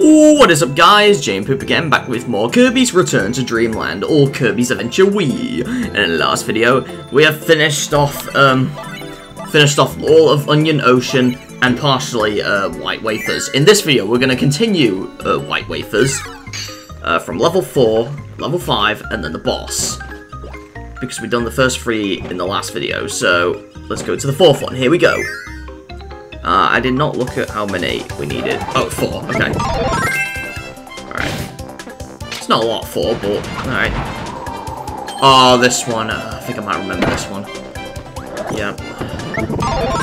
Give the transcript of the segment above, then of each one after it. Oh, what is up guys, JN Poop again, back with more Kirby's Return to Dream Land, or Kirby's Adventure Wii. And in the last video, we have finished off all of Onion Ocean and partially White Wafers. In this video, we're going to continue White Wafers from level 4, level 5, and then the boss. Because we've done the first three in the last video, so let's go to the fourth one. Here we go. I did not look at how many we needed. Oh, 4. Okay. Alright. It's not a lot, 4, but... Alright. Oh, this one. I think I might remember this one. Yeah. Oh,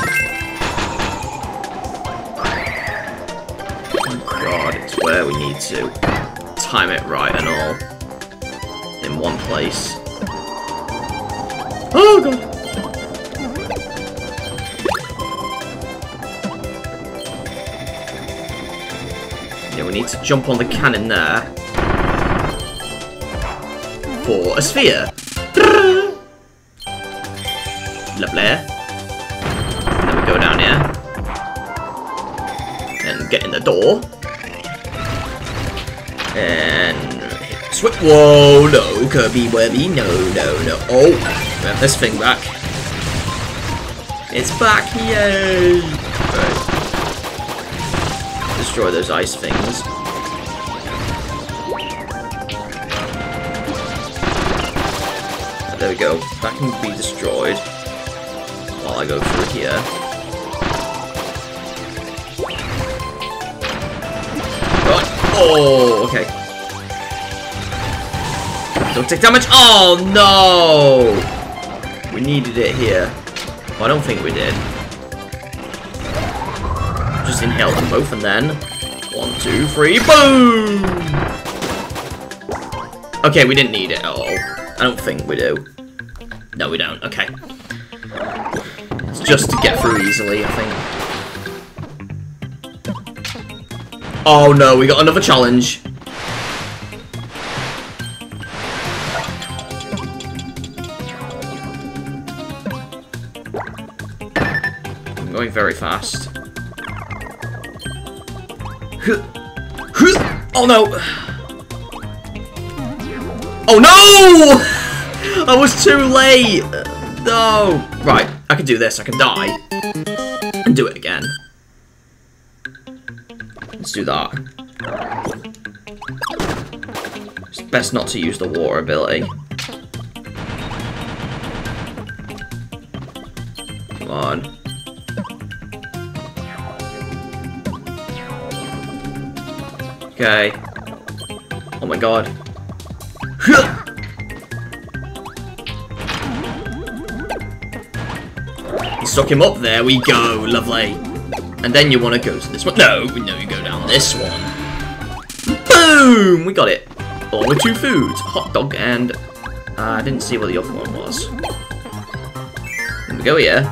God. It's where we need to time it right and all. In one place. Oh, God. We need to jump on the cannon there for a sphere. Lovely. And then we go down here and get in the door and switch. Whoa, no, Kirby, Webby, no, no, no. Oh, we have this thing back. It's back, yay! Right. Destroy those ice things. There we go. That can be destroyed while I go through here. Right. Oh, okay. Don't take damage. Oh, no! We needed it here. Well, I don't think we did. Just inhale them both and then 1, 2, 3, boom! Okay, we didn't need it at all. I don't think we do. No, we don't. Okay. It's just to get through easily, I think. Oh no, we got another challenge. I'm going very fast. Oh no! Oh no! I was too late! No! Right, I can do this, I can die. And do it again. Let's do that. It's best not to use the water ability. Come on. Okay. Oh my god. You suck him up, there we go, lovely. And then you want to go to this one. No, you go down this one. Boom! We got it. All with 2 foods. Hot dog and... I didn't see what the other one was. Here we go here.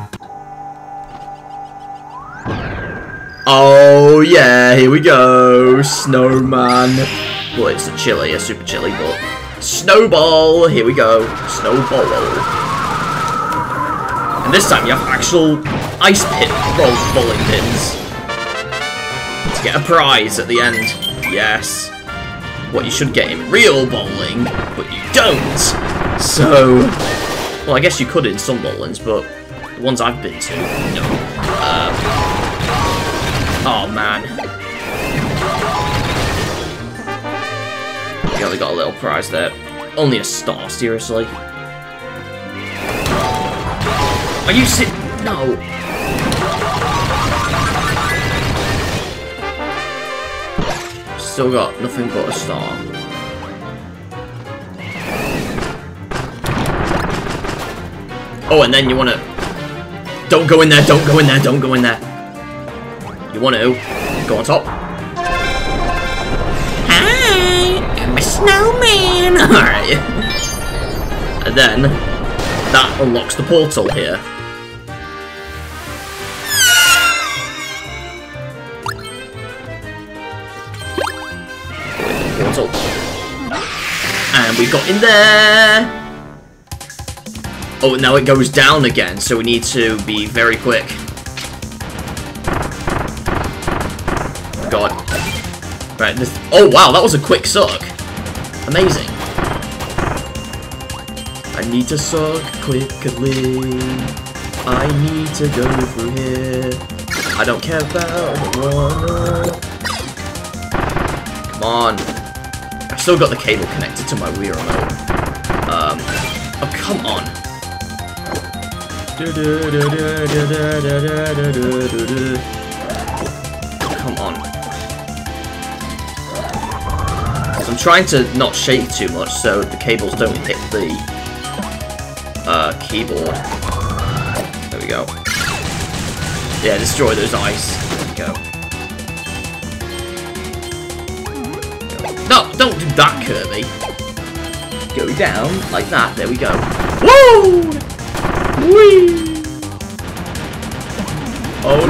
Oh yeah, here we go, snowman. Well, it's a chili, a super chili, but snowball. Here we go, snowball. And this time you have actual ice pit rolling pins to get a prize at the end. Yes. What you should get in real bowling, but you don't. So, well, I guess you could in some bowlings, but the ones I've been to, no. Oh man. We only got a little prize there. Only a star, seriously. Are you si- No. Still got nothing but a star. Oh, and then you wanna... Don't go in there, don't go in there, don't go in there. You want to go on top? Hi, I'm a snowman. All right, and then that unlocks the portal here. Portal, and we got in there. Oh, now it goes down again, so we need to be very quick. God. Right, this... Oh, wow, that was a quick suck. Amazing. I need to suck quickly. I need to go through here. I don't care about the water. Come on. I've still got the cable connected to my Wii remote. Oh, come on. Come on. I'm trying to not shake too much so the cables don't hit the keyboard. There we go. Yeah, destroy those ice. There we go. No, don't do that, Kirby. Go down like that. There we go. Woo! Whee! Oh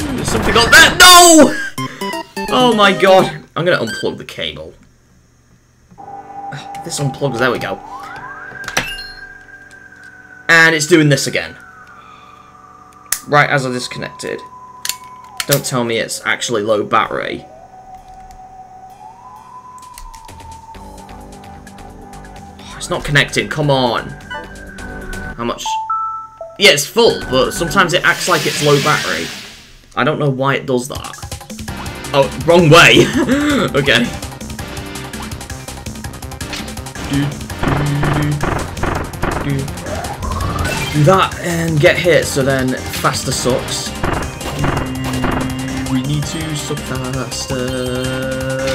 no! There's something on that. No! Oh my god! I'm gonna unplug the cable. This unplugs. There we go. And it's doing this again. Right as I disconnected. Don't tell me it's actually low battery. It's not connecting. Come on. How much? Yeah, it's full, but sometimes it acts like it's low battery. I don't know why it does that. Oh, wrong way. Okay. Do that and get hit, so then faster sucks. We need to suck faster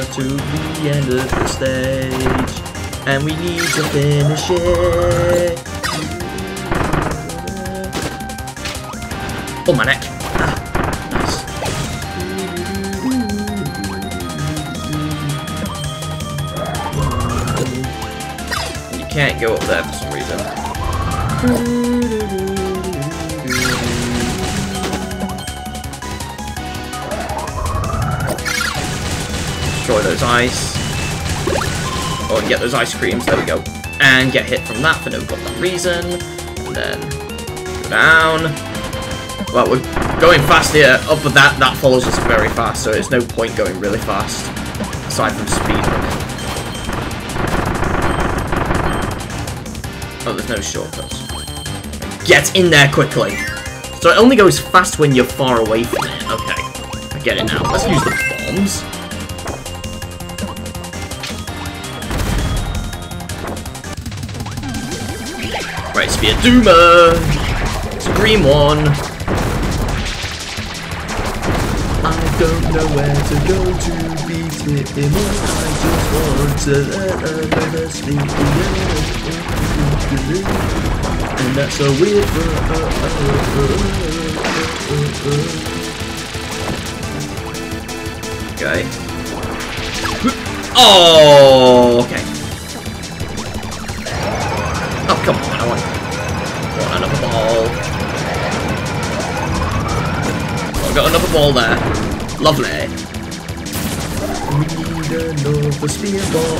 to the end of the stage. And we need to finish it. Oh, my neck. Ah, nice. You can't go up there for some reason. Destroy those ice. Oh, and get those ice creams, there we go. And get hit from that for no goddamn reason. And then go down. Well, we're going fast here. Oh, but that follows us very fast, so there's no point going really fast. Aside from speed. Oh, there's no shortcuts. Get in there quickly. So it only goes fast when you're far away from it. Okay, I get it now. Let's use the bombs. Right, Sphere Doomer! It's a green one! I don't know where to go to beat him up. I just want to let another sneak in. And that's so weird. Okay. Oh, okay. Oh, come on. I want another ball. Oh, I've got another ball there. Lovely. We need another spear ball,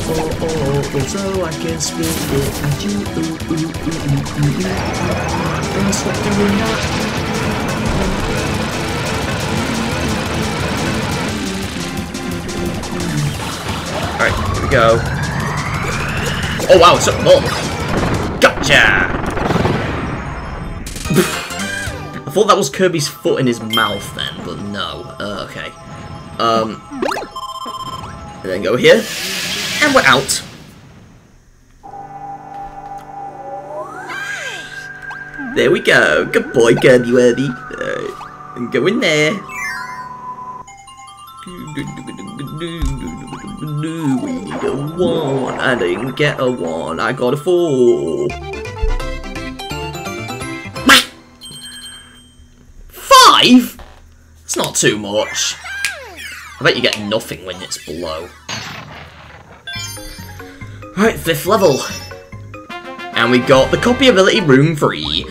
so I can spear it at you. And stop doing that. Alright, here we go. Oh wow, it's up north. Gotcha! I thought that was Kirby's foot in his mouth then, but no. Okay. And then go here. And we're out. There we go. Good boy, Kirby-worthy. I'm going there. One. I didn't get a one. I got a four. Five? It's not too much. I bet you get nothing when it's below. Right, 5th level. And we got the copy ability room 3.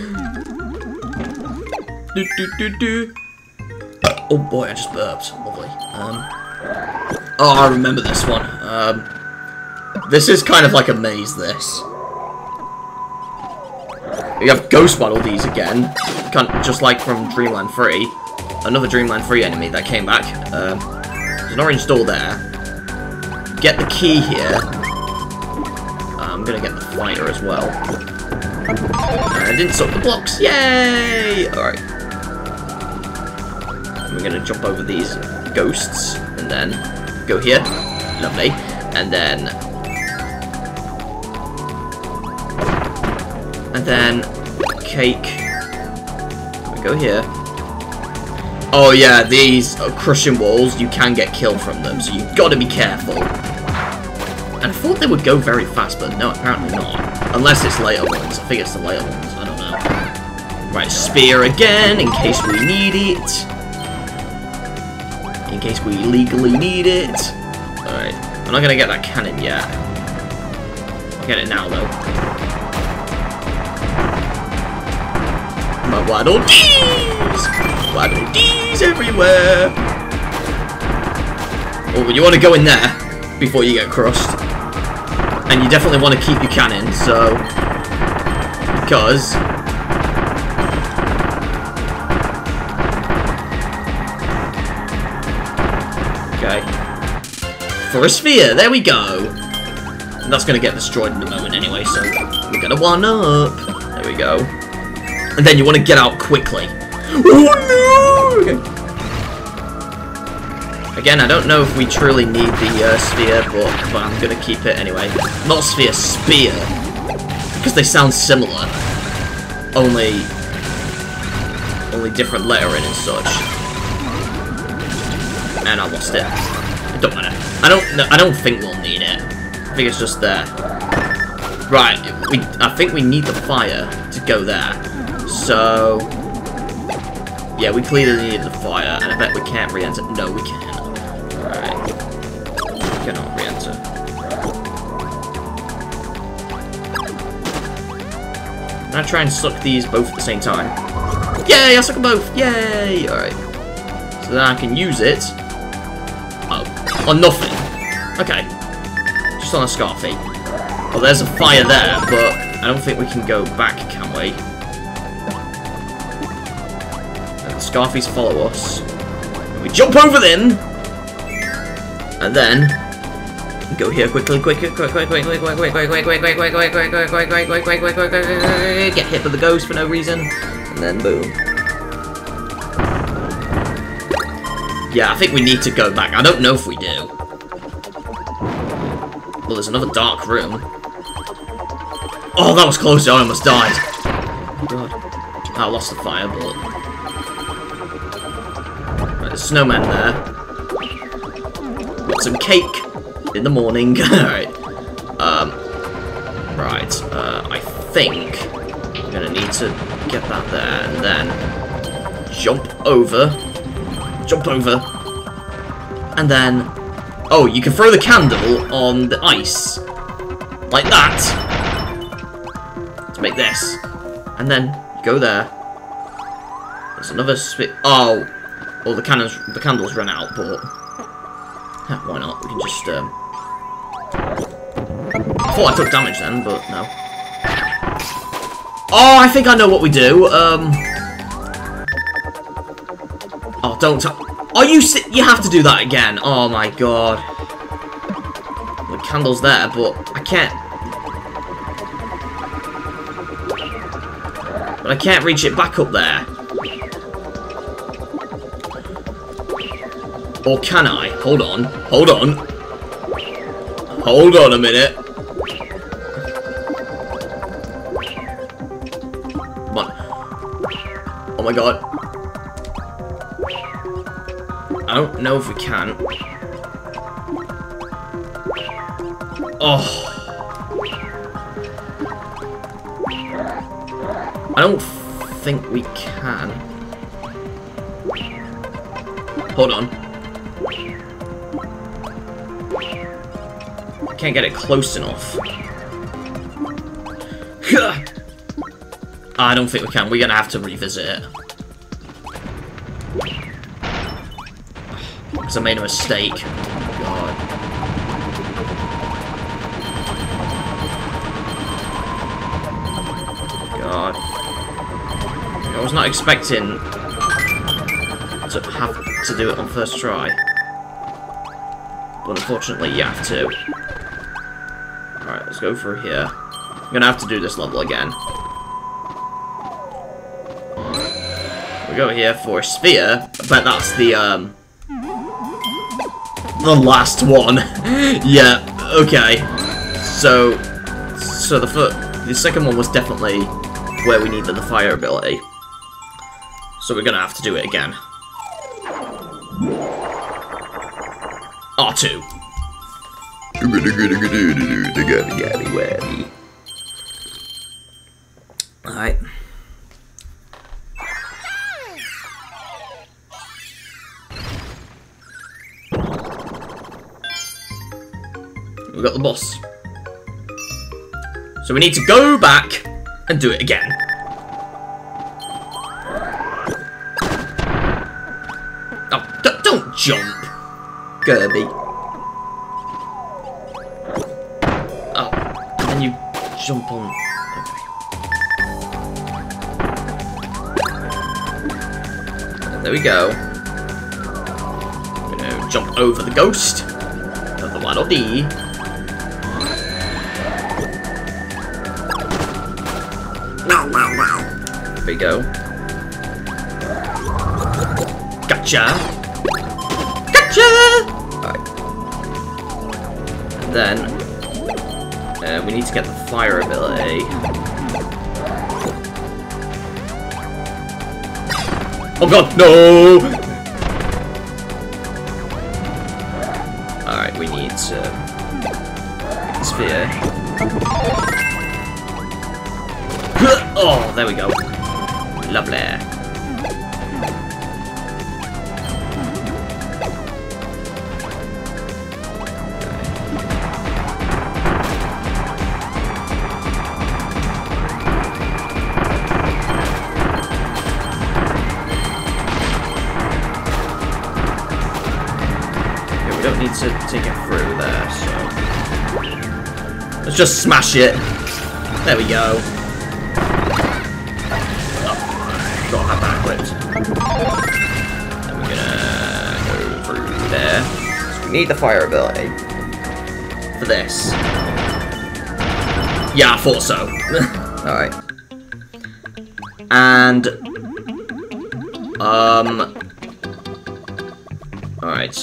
Oh boy, I just burped. Lovely. Oh, I remember this one. This is kind of like a maze, this. You have ghost battle these again. Just like from Dreamland 3. Another Dreamland 3 enemy that came back. There's an orange door there. Get the key here. I'm gonna get the fighter as well. I didn't suck the blocks. Yay! Alright. We're gonna jump over these ghosts and then go here. Lovely. And then. And then. Cake. We go here. Oh yeah, these crushing walls, you can get killed from them, so you've got to be careful. And I thought they would go very fast, but no, apparently not. Unless it's later ones. I think it's the later ones, I don't know. Right, spear again, in case we need it. In case we legally need it. Alright, I'm not going to get that cannon yet. I'll get it now, though. My waddle dees! Waddle dees everywhere! Oh, you want to go in there before you get crushed. And you definitely want to keep your cannon, so... Because... Okay. For a sphere, there we go! And that's going to get destroyed in a moment anyway, so... We're going to one up! There we go. And then you want to get out quickly. Oh no! Okay. Again, I don't know if we truly need the sphere, but I'm gonna keep it anyway. Not sphere, spear. Because they sound similar. Only different lettering and such. And I lost it. It don't matter. I don't think we'll need it. I think it's just there. Right, I think we need the fire to go there. So... Yeah, we clearly needed the fire, and I bet we can't re-enter. No, we can. Alright. We cannot re-enter. I'm gonna try and suck these both at the same time. Yay, I suck them both! Yay! Alright. So then I can use it. Oh. On nothing. Okay. Just on a Scarfy. Well, there's a fire there, but I don't think we can go back, can we? Scarfies follow us. We jump over them! And then go here quickly, quick, get hit by the ghost for no reason. And then boom. Yeah, I think we need to go back. I don't know if we do. Well, there's another dark room. Oh, that was close, I almost died. God. I lost the fire, but snowman there. Got some cake in the morning. Alright. Right. I think I'm gonna need to get that there and then jump over. Jump over. And then. Oh, you can throw the candle on the ice. Like that. Let's make this. And then go there. There's another spit. Oh. Well, the candles run out, but why not? We can just. I thought I took damage then, but no. Oh, I think I know what we do. Oh, don't. Are you? You have to do that again. Oh my god. The candle's there, but I can't. But I can't reach it back up there. Or can I? Hold on. Hold on. Hold on a minute. Come on. Oh my god. I don't know if we can. Oh. I don't think we can. Hold on. Can't get it close enough. I don't think we can. We're gonna have to revisit it. Because I made a mistake. God. I was not expecting to have to do it on first try. but unfortunately you have to. Alright, let's go through here. I'm gonna have to do this level again. We go here for a sphere, but that's the last one. Yeah, okay. So the second one was definitely where we needed the fire ability. So we're gonna have to do it again. R2. Alright. We got the boss. So we need to go back and do it again. Oh, don't jump, Kirby. Oh, and you jump on. Okay. There we go. I'm gonna jump over the ghost. Another one of D. There we go. Gotcha! Gotcha! Alright. And then, we need to get the fire ability. Oh god, no! Alright, we need to... sphere. Oh, there we go. Lovely. Okay, we don't need to take it through there, so... let's just smash it. There we go. Gotta have that equipped. And we're gonna go through there. So we need the fire ability for this. Yeah, I thought so. Alright. And alright,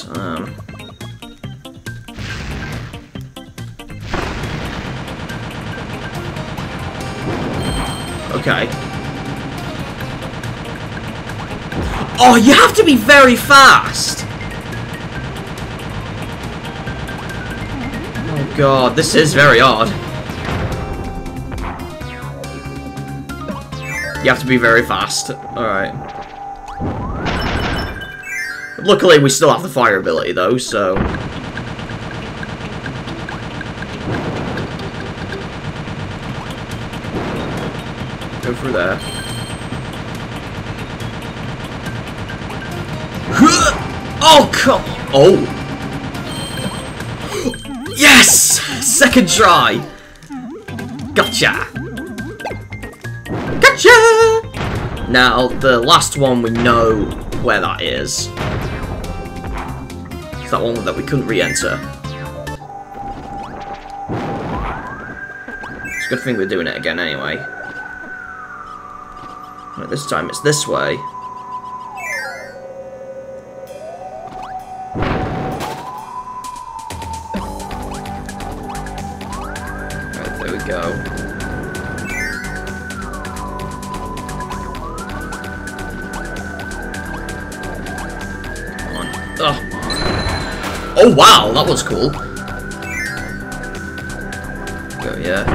okay. Oh, you have to be very fast! Oh god, this is very hard. You have to be very fast. Alright. Luckily, we still have the fire ability, though, so... go through there. Oh, come on. Oh. Yes! Second try. Gotcha. Gotcha! Now, the last one, we know where that is. It's that one that we couldn't re-enter. It's a good thing we're doing it again anyway. Right, this time it's this way. Oh wow, that was cool. Go here.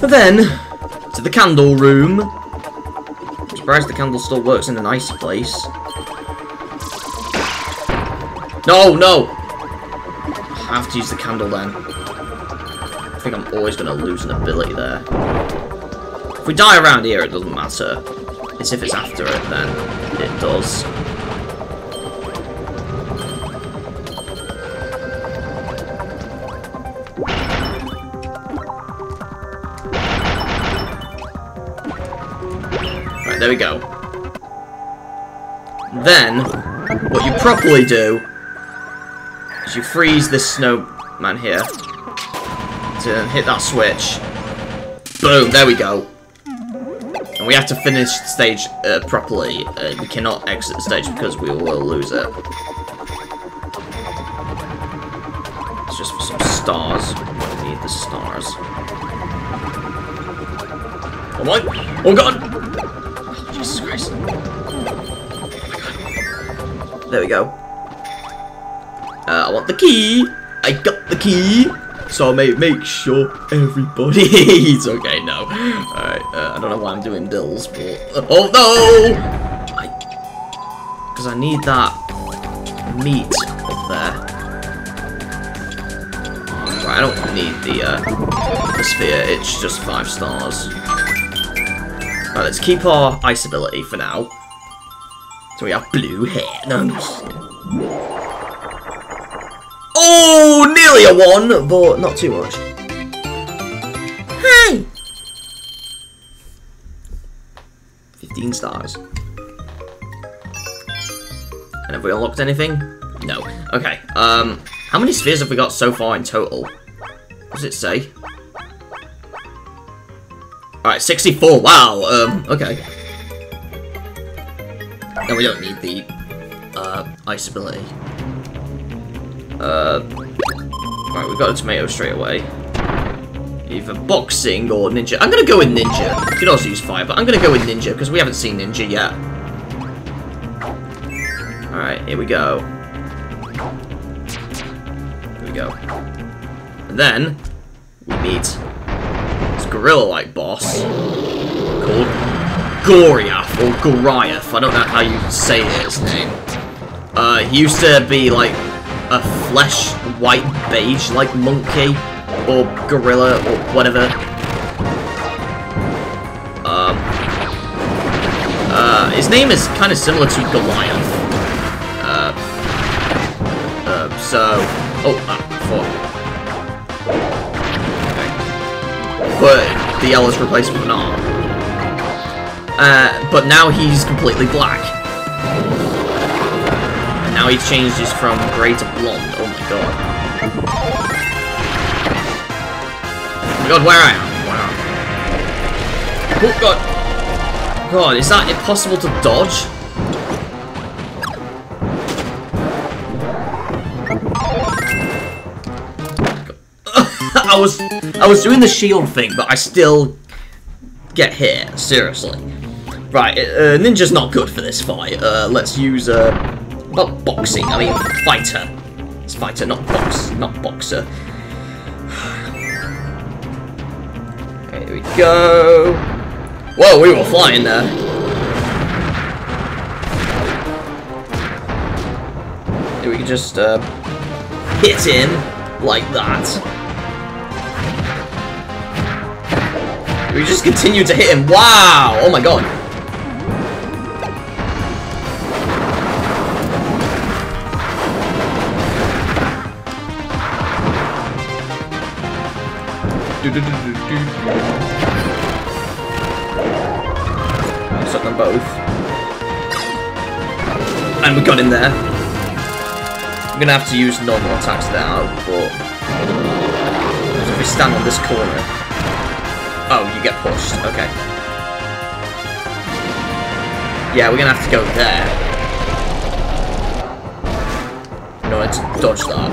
But then, to the candle room. I'm surprised the candle still works in a nice place. No, no! I have to use the candle then. I think I'm always going to lose an ability there. If we die around here, it doesn't matter. It's if it's after it, then it does. There we go. Then, what you properly do You freeze this snowman here to hit that switch. Boom, there we go. And we have to finish the stage properly. We cannot exit the stage because we will lose it. It's just for some stars. We need the stars. Oh my! Oh god! Oh, Jesus Christ. Oh my god. There we go. I want the key! I got the key! So I may make sure everybody is okay, no. Alright, I don't know why I'm doing dills, but... oh no! Because I need that meat up there. Right, I don't need the sphere, it's just 5 stars. Alright, let's keep our ice ability for now. So we have blue hair. No. Oh, nearly a 1, but not too much. Hey! 15 stars. And have we unlocked anything? No. Okay, how many spheres have we got so far in total? What does it say? Alright, 64, wow, okay. No, we don't need the, ice ability. Right, we got a tomato straight away. Either boxing or ninja. I'm gonna go with ninja. You could also use fire, but I'm gonna go with ninja because we haven't seen ninja yet. Alright, here we go. Here we go. And then we meet this gorilla-like boss called Goriath or Goriath. I don't know how you say his name. He used to be like a flesh white beige like monkey or gorilla or whatever. His name is kind of similar to Goliath. So oh fuck. Okay. But the L is replaced with an R. But now he's completely black. Now he changes from grey to blonde. Oh my god. Oh my god, where I am? Wow. Oh god. God, is that impossible to dodge? I was doing the shield thing, but I still get hit. Seriously. Right, ninja's not good for this fight. Let's use not boxing, I mean fighter. It's fighter, not boxer. Okay, here we go. Whoa, we were flying there. Here we can just hit him like that. We just continue to hit him. Wow! Oh my god. Suck them both. And we got in there. I'm gonna have to use normal attacks there, but if we stand on this corner. Oh, you get pushed, okay. Yeah, we're gonna have to go there in order to dodge that.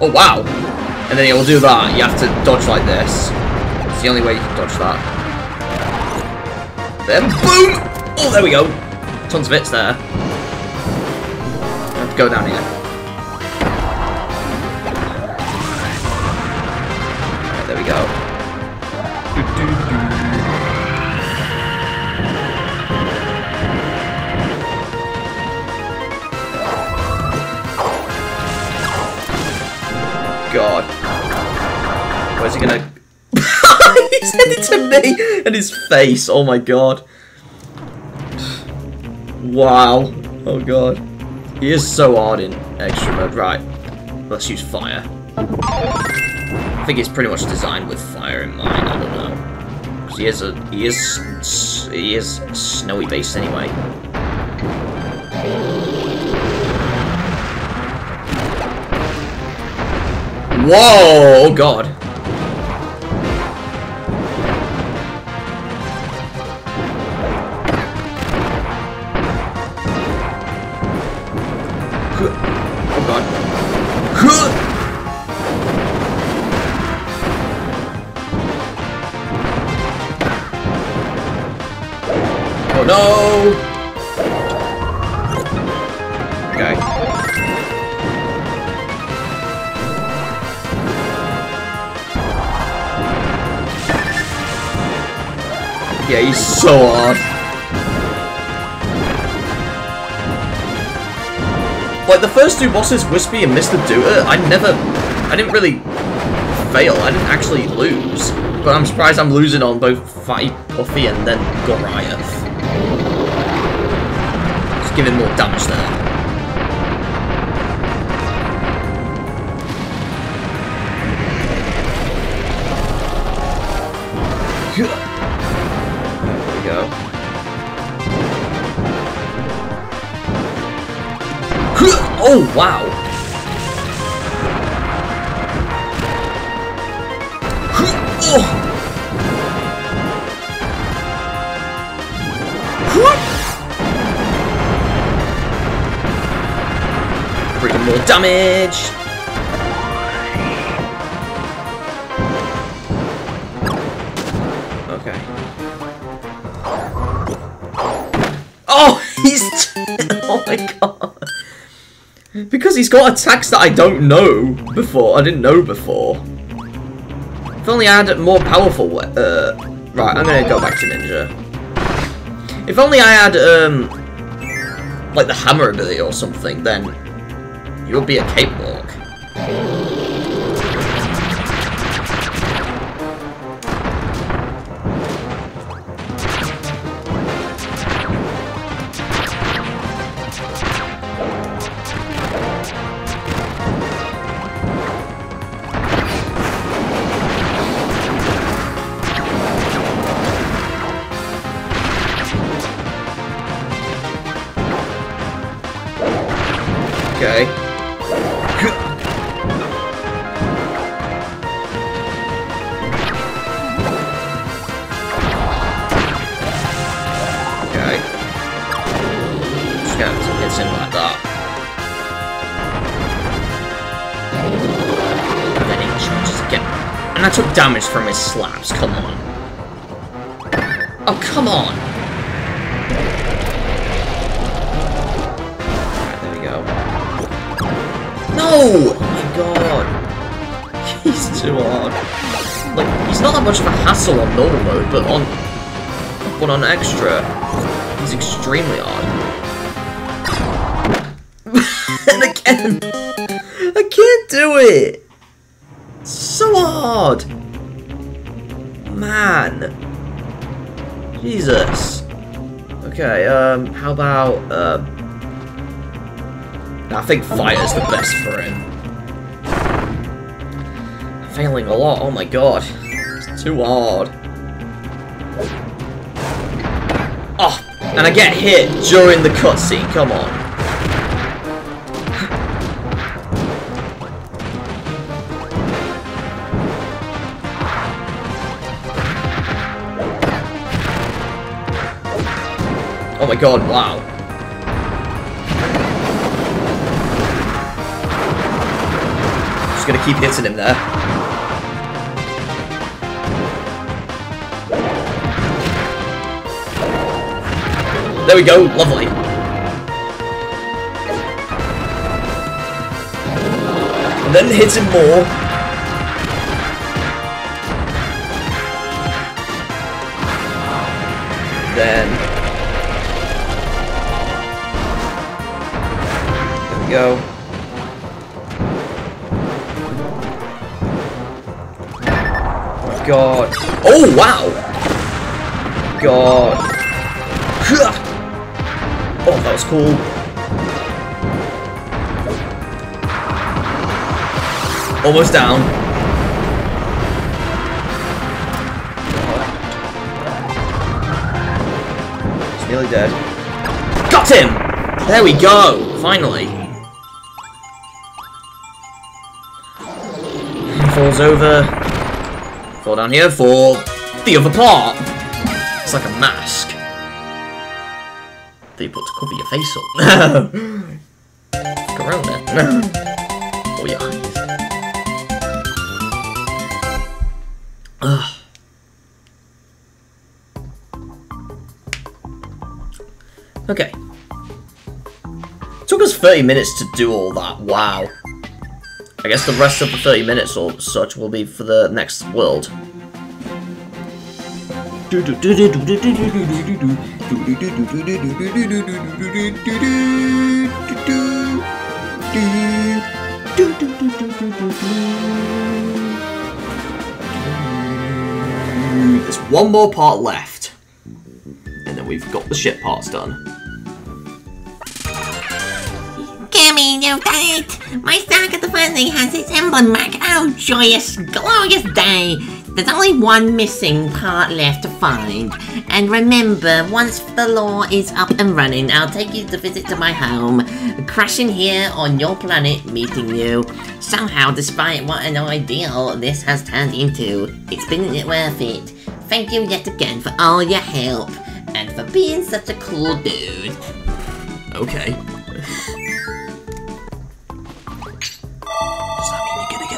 Oh wow! And then he'll do that. You have to dodge like this. It's the only way you can dodge that. Then boom! Oh, there we go. Tons of hits there. I have to go down here. Right, there we go. God. Where's he gonna... He's headed to me and his face. Oh my god. Wow. Oh god. He is so hard in extra mode. Right. Let's use fire. I think he's pretty much designed with fire in mind. I don't know. Because he is snowy based anyway. Whoa! Oh god. Yeah, he's so hard. Like, the first two bosses, Wispy and Mr. Doer, I didn't really fail. I didn't actually lose. But I'm surprised I'm losing on both Fatty Puffy and then Goriath. Just giving more damage there. Oh, wow. Bring more damage. Okay. Oh, he's... oh my god. Because he's got attacks that I don't know before. I didn't know before. If only I had a more powerful weapon. Right, I'm gonna go back to Ninja. If only I had, like the hammer ability or something, then you'll be a cakewalk. I took damage from his slaps, come on. Oh, come on! Alright, there we go. No! Oh my god. He's too hard. Like, he's not that much of a hassle on normal mode, but on extra, he's extremely hard. And again! I can't do it! So hard! Man! Jesus! Okay, how about, I think fire's the best for him. I'm failing a lot, oh my god. It's too hard. Oh! And I get hit during the cutscene, come on. Oh my god, wow. Just gonna keep hitting him there. There we go, lovely. And then hits him more. Go. God. Oh, wow. God. Oh, that was cool. Almost down. He's nearly dead. Got him! There we go, finally. falls over. Fall down here for the other part. It's like a mask that you put to cover your face up. Look around it. Or your eyes. Ugh. Okay. Took us 30 minutes to do all that. Wow. I guess the rest of the 30 minutes or such will be for the next world. There's one more part left. And then we've got the ship parts done. Kirby, you've done it! My stack at the family has its emblem back. Oh, joyous, glorious day! There's only one missing part left to find. And remember, once the lore is up and running, I'll take you to visit to my home, crashing here on your planet, meeting you. Somehow, despite what an ordeal this has turned into, it's been worth it. Thank you yet again for all your help, and for being such a cool dude. Okay.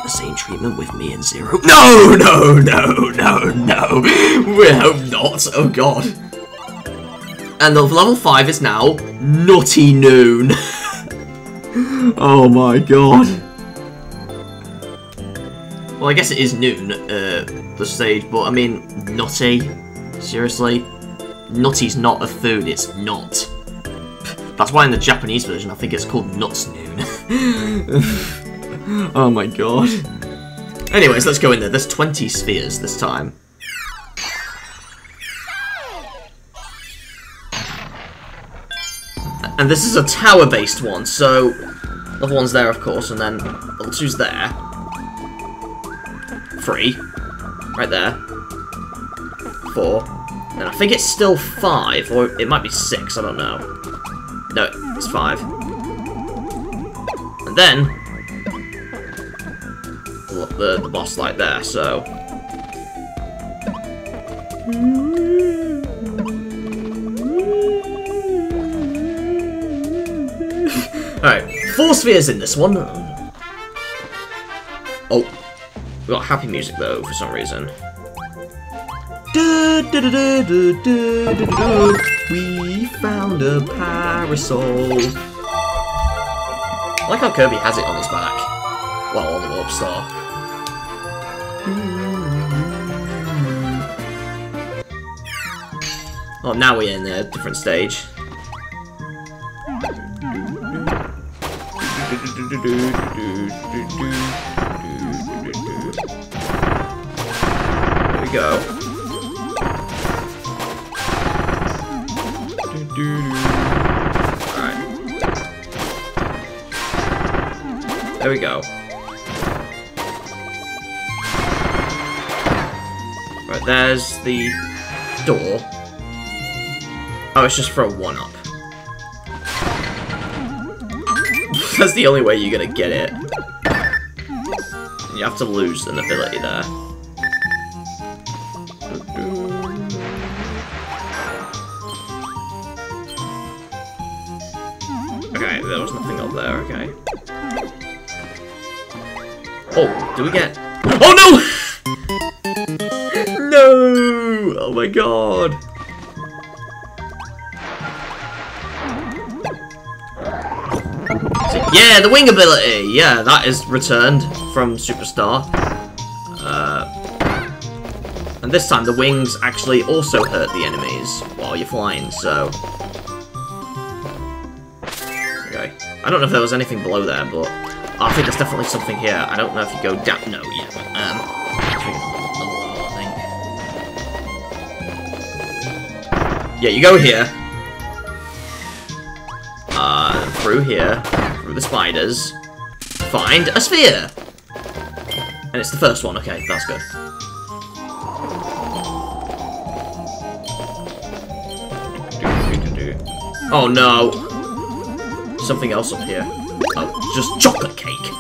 Same treatment with me and Zero. No, no, no, no, no. We hope not. Oh god. And the level 5 is now Nutty Noon. Oh my god. Well, I guess it is noon, the stage, but I mean, nutty. Seriously, nutty's not a food. It's not. That's why in the Japanese version, I think it's called Nuts Noon. Oh my god. Anyways, let's go in there. There's 20 spheres this time. And this is a tower-based one, so... Level 1's there, of course, and then level 2's there. 3. Right there. 4. And I think it's still 5, or it might be 6, I don't know. No, it's 5. And then... The boss like there, so... Alright, 4 spheres in this one. Oh, we got happy music though, for some reason. We found a parasol. I like how Kirby has it on his back. Well, on the warp star. Oh, now we're in a different stage. There we go. Alright. There we go. Right, there's the door. Oh, it's just for a one-up. That's the only way you're gonna get it. You have to lose an ability there. Okay, there was nothing up there, okay. Oh, do we get... Oh no! No! Oh my god! Yeah, the wing ability! Yeah, that is returned from Superstar. And this time the wings actually also hurt the enemies while you're flying, so... Okay. I don't know if there was anything below there, but... I think there's definitely something here. I don't know if you go down... No, yeah, but, yeah, you go here. Through here. The spiders, find a sphere! And it's the first one, okay, that's good. Oh no! Something else up here. Oh, just chocolate cake!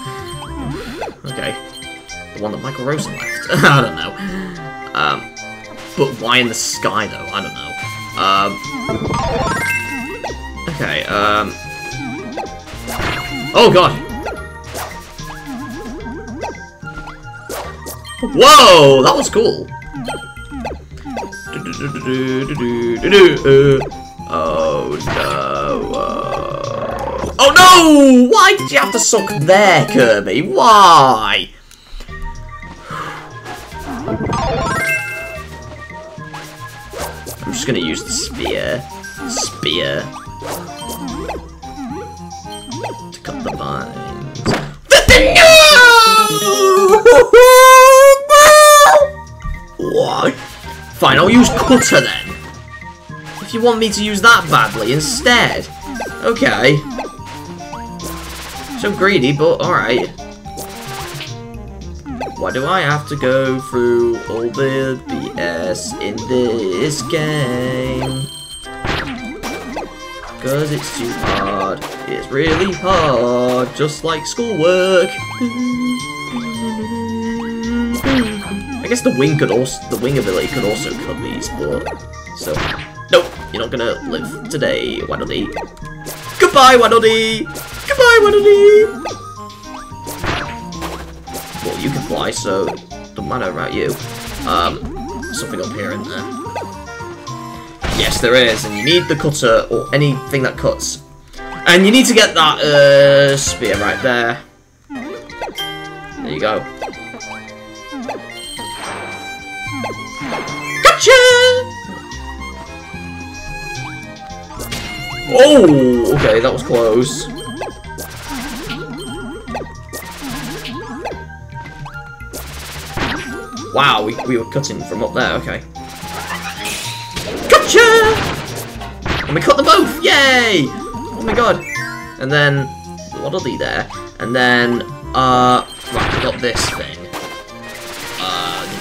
Okay. The one that Michael Rosen left. I don't know. But why in the sky, though? I don't know. Okay, oh, God! Whoa! That was cool! Oh, no. Oh, no! Why did you have to suck there, Kirby? Why? I'm just gonna use the spear. Spear. To cut the vines. No! What? Fine, I'll use cutter then. If you want me to use that badly instead. Okay. So greedy, but alright. Why do I have to go through all the BS in this game? Cause it's too hard. It's really hard, just like schoolwork. I guess the wing could also, the wing ability could also cut these, but so nope, you're not gonna live today, Waddle-Dee. Goodbye, Waddle-Dee! Goodbye, Waddle-Dee! Well, you can fly, so don't matter about you. Something up here, isn't there? Yes, there is, and you need the cutter, or anything that cuts. And you need to get that, spear right there. There you go. Gotcha! Oh, okay, that was close. Wow, we were cutting from up there, okay. Gotcha! And we cut them both! Yay! Oh my god. And then Waddle-Dee there. And then right, we got this thing. Didn't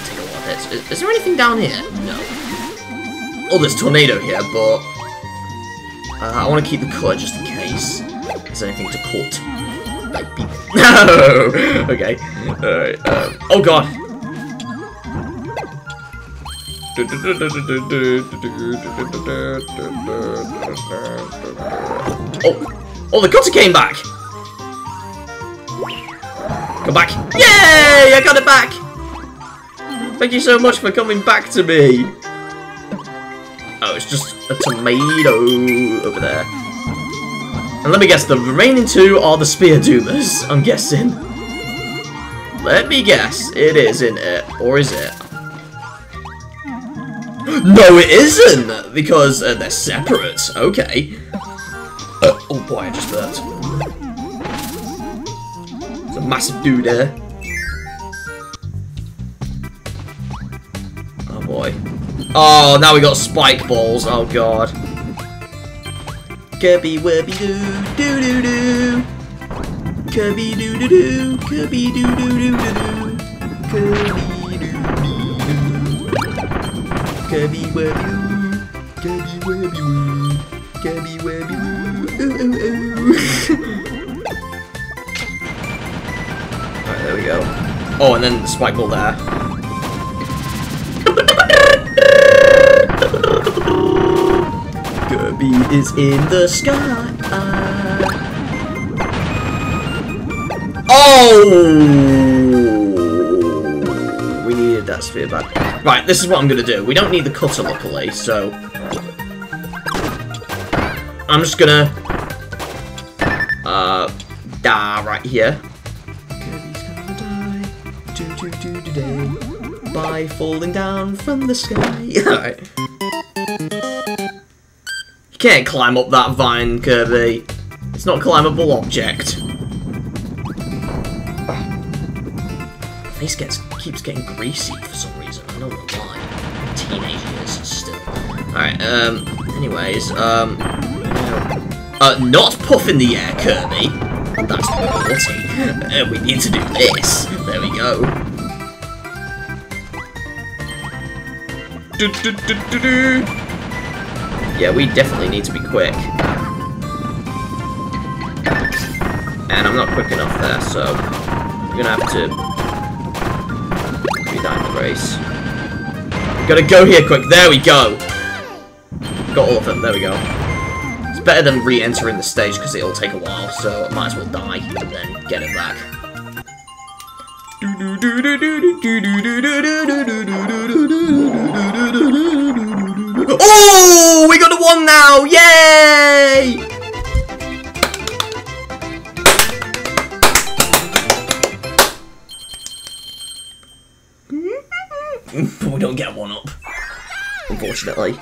take a lot of hits. Is there anything down here? No. Oh, there's tornado here, but I wanna keep the cutter just in case. There's anything to cut. No! Okay. Alright, oh god! Oh, the cutter came back! Come back. Yay! I got it back! Thank you so much for coming back to me. Oh, it's just a tomato over there. And let me guess, the remaining two are the Sphere Doomers, I'm guessing. Let me guess, it is, isn't it? Or is it? No, it isn't! Because they're separate. Okay. Oh boy, I just burped. There's a massive dude there. Oh boy. Oh, now we got spike balls. Oh god. Kirby Wirby Doo, doo doo doo. Kirby doo doo doo. Kirby doo doo doo doo doo. Kirby. Kirby Webby Woo, Kirby Webby Woo, Kirby Webby Woo, ooh ooh ooh. Alright, there we go. Oh, and then the spike ball there. Kirby is in the sky. Oh! We needed that sphere back. Right, this is what I'm gonna do. We don't need the cutter, luckily, so I'm just gonna die right here. Kirby's gonna die today by falling down from the sky. Alright. You can't climb up that vine, Kirby. It's not a climbable object. Face keeps getting greasy for some reason. I don't know why. Teenage years still. Alright, anyways, not puff in the air, Kirby. That's naughty. We need to do this. There we go. Yeah, we definitely need to be quick. And I'm not quick enough there, so we're gonna have to race. Gotta go here quick. There we go. Got all of them. There we go. It's better than re-entering the stage because it'll take a while, so I might as well die and then get it back. Oh, we got a one now! Yay! We don't get one up, unfortunately.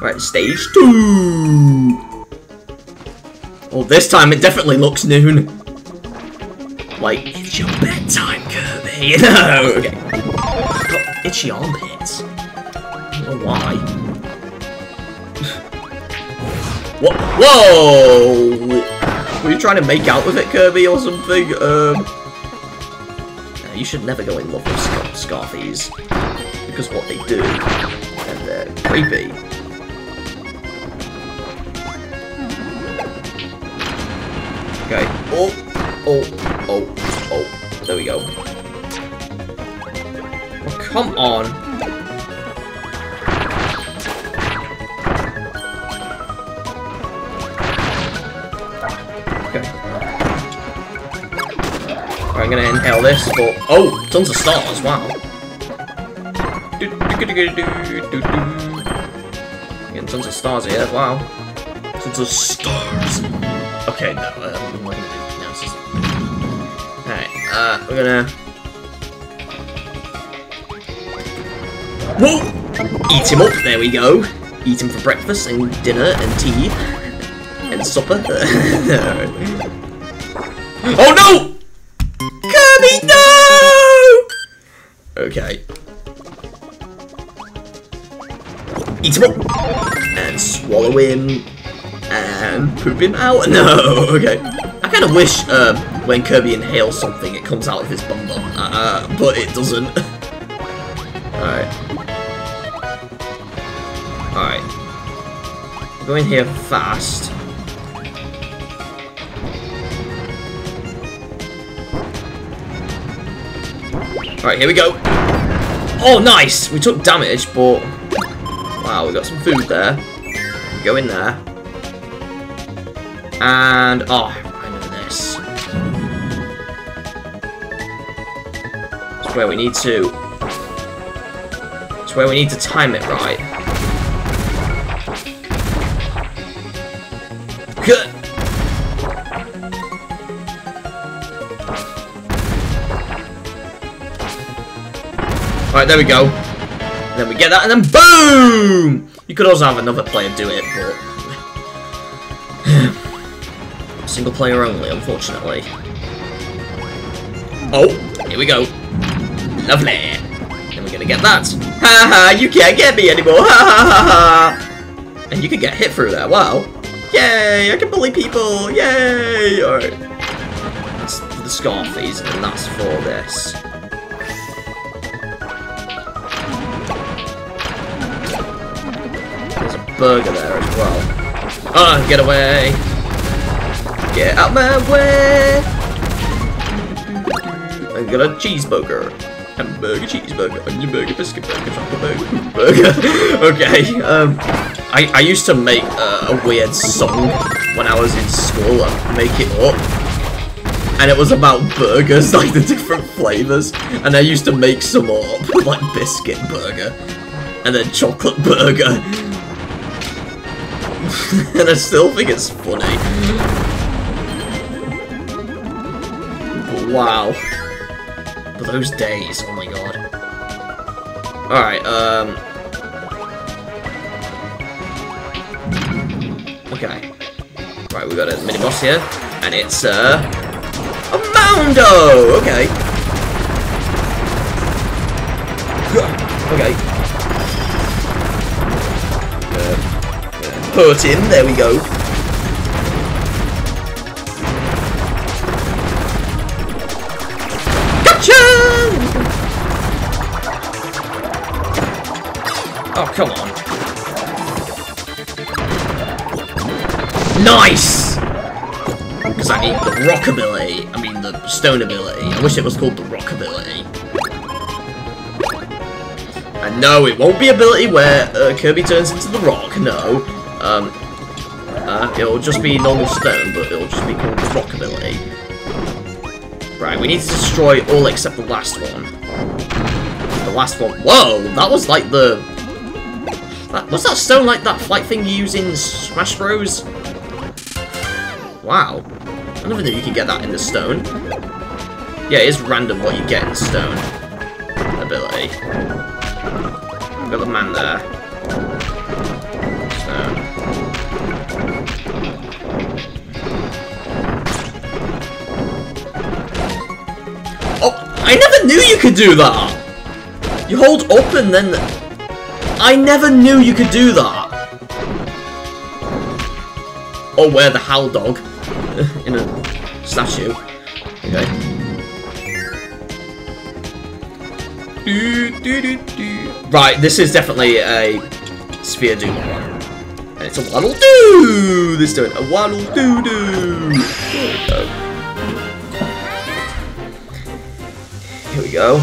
Right, stage 2! Well, this time it definitely looks noon. Like, it's your bedtime, Kirby! You know! Okay. I've got itchy armpits. I don't know why. What? Whoa! Were you trying to make out with it, Kirby, or something? No, you should never go in love with Scarfies. Because what they do, and they're creepy. Okay. Oh. There we go. Oh, come on. Okay. Right, I'm gonna inhale this for... Oh! Tons of stars, wow. Getting tons of stars here, wow. Tons of stars. Okay, no, alright, we're gonna... Whoa! Eat him up, there we go. Eat him for breakfast, and dinner, and tea, and supper. Oh no! Kirby, no! Okay. Eat him up, and swallow him. And poop him out? No, okay. I kind of wish when Kirby inhales something it comes out of his bum bum, but it doesn't. Alright. Alright. Go in here fast. Alright, here we go. Oh, nice! We took damage, but... Wow, we got some food there. We go in there. And, oh, I know this. It's where we need to... It's where we need to time it right. Good. Alright, there we go. And then we get that, and then boom! You could also have another player do it, but... Single player only, unfortunately. Oh, here we go. Lovely. Then we're gonna get that. Ha ha, you can't get me anymore. Ha ha ha ha. And you can get hit through that. Wow. Yay, I can bully people. Yay. Alright. That's for the Scarfies, and that's for this. There's a burger there as well. Oh, get away. Get out my way! I got a cheeseburger. Hamburger, cheeseburger, onion burger, biscuit burger, chocolate burger, burger. Okay, I used to make a weird song when I was in school and make it up. And it was about burgers, like the different flavours. And I used to make some up, like biscuit burger. And then chocolate burger. And I still think it's funny. Wow. But those days, oh my god. Alright, Okay. Right, we got a mini-boss here. And it's, a Mando! Okay. Okay. Hurt him, there we go. Oh, come on. Nice! because I need the rock ability. I mean the stone ability. I wish it was called the rock ability. And no, it won't be ability where Kirby turns into the rock, no. It'll just be normal stone, but it'll just be called the rock ability. Right, we need to destroy all except the last one. The last one. Whoa, that was like the... was that stone like that flight thing you use in Smash Bros? Wow. I never knew you could get that in the stone. Yeah, it is random what you get in the stone ability. I've got the man there. Stone. Oh, I never knew you could do that! You hold up and then... I never knew you could do that! Or wear the howl dog in a statue. Okay. Right, this is definitely a Sphere Doomer one. And it's a waddle doo! This doing a waddle doo doo! Here we go. Here we go.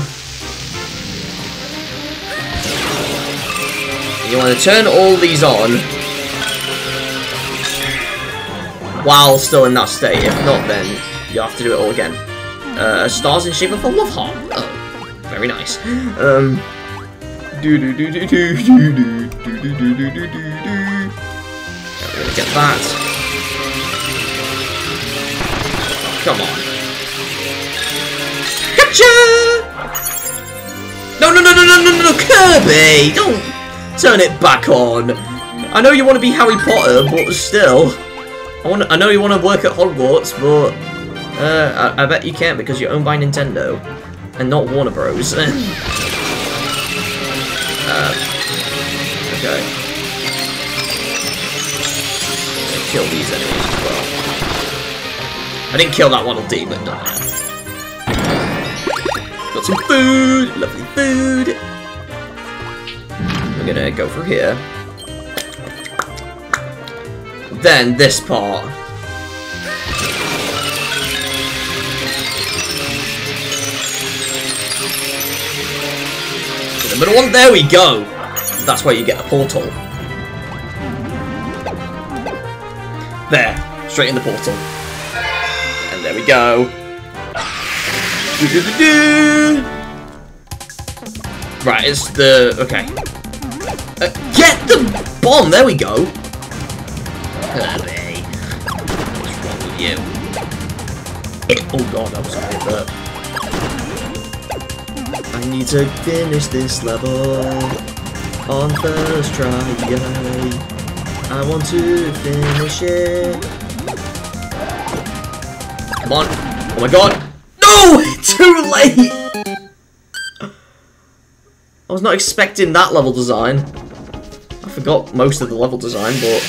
You want to turn all these on while still in that state. If not, then you have to do it all again. Stars in shape of a love heart. Oh, very nice. Don't really get that. Come on. Gotcha! No, no, no, no, no, no, no, Kirby! Don't. Turn it back on. I know you want to be Harry Potter, but still, I know you want to work at Hogwarts, but I bet you can't because you're owned by Nintendo and not Warner Bros. Okay. Kill these enemies as well. I didn't kill that Waddle Dee, but not that. Got some food, lovely food. I'm gonna go through here. Then this part. The middle one, there we go! That's where you get a portal. There, straight in the portal. And there we go. Right, it's the... okay. Get the bomb! There we go! Kirby! What's wrong with you? Oh god, that was a bit burp. I need to finish this level on first try. I want to finish it. Come on! Oh my god! No! Too late! I was not expecting that level design. I forgot most of the level design, but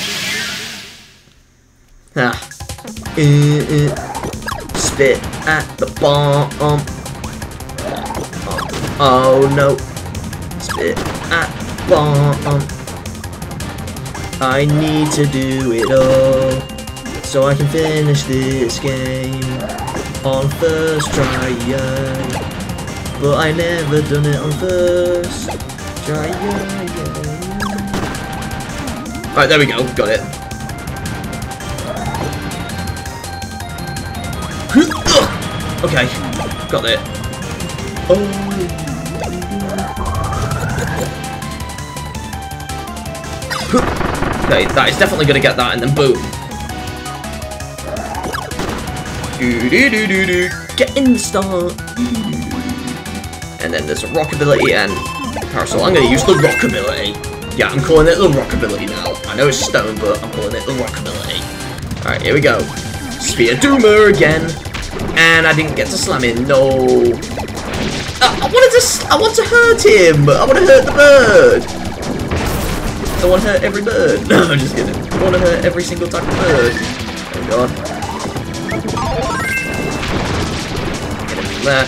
spit at the bomb. Oh no, spit at the bomb. I need to do it all so I can finish this game on first try. But I never done it on first try. Alright, there we go, got it. Okay, got it. Oh. Okay, that is definitely gonna get that, and then boom. Get in the star. And then there's a rock ability and parasol. I'm gonna use the rock ability. Yeah, I'm calling it the rock ability now. I know it's stone, but I'm calling it the rock ability. Alright, here we go. Sphere Doomer again. And I didn't get to slam him, no. I want to hurt him. I want to hurt the bird. I want to hurt every bird. No, I'm just kidding. I want to hurt every single type of bird. Oh god. Get him from there.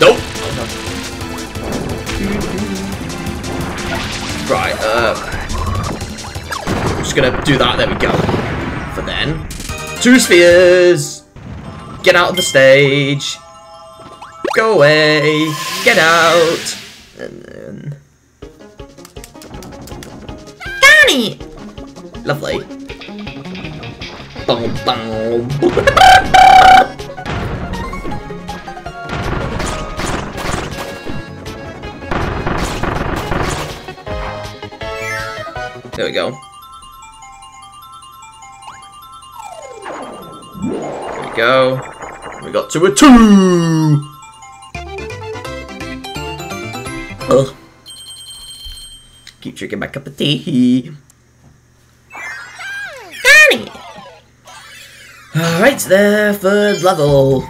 Nope. Oh, no. Right, I'm just just gonna do that. There we go. For then. Two spheres! Get out of the stage! Go away! Get out! And then... Danny! Lovely. Boom, boom, boom. There we go. There we go. We got to a 2! Ugh. Keep drinking my cup of tea. Danny! Alright, there, third level.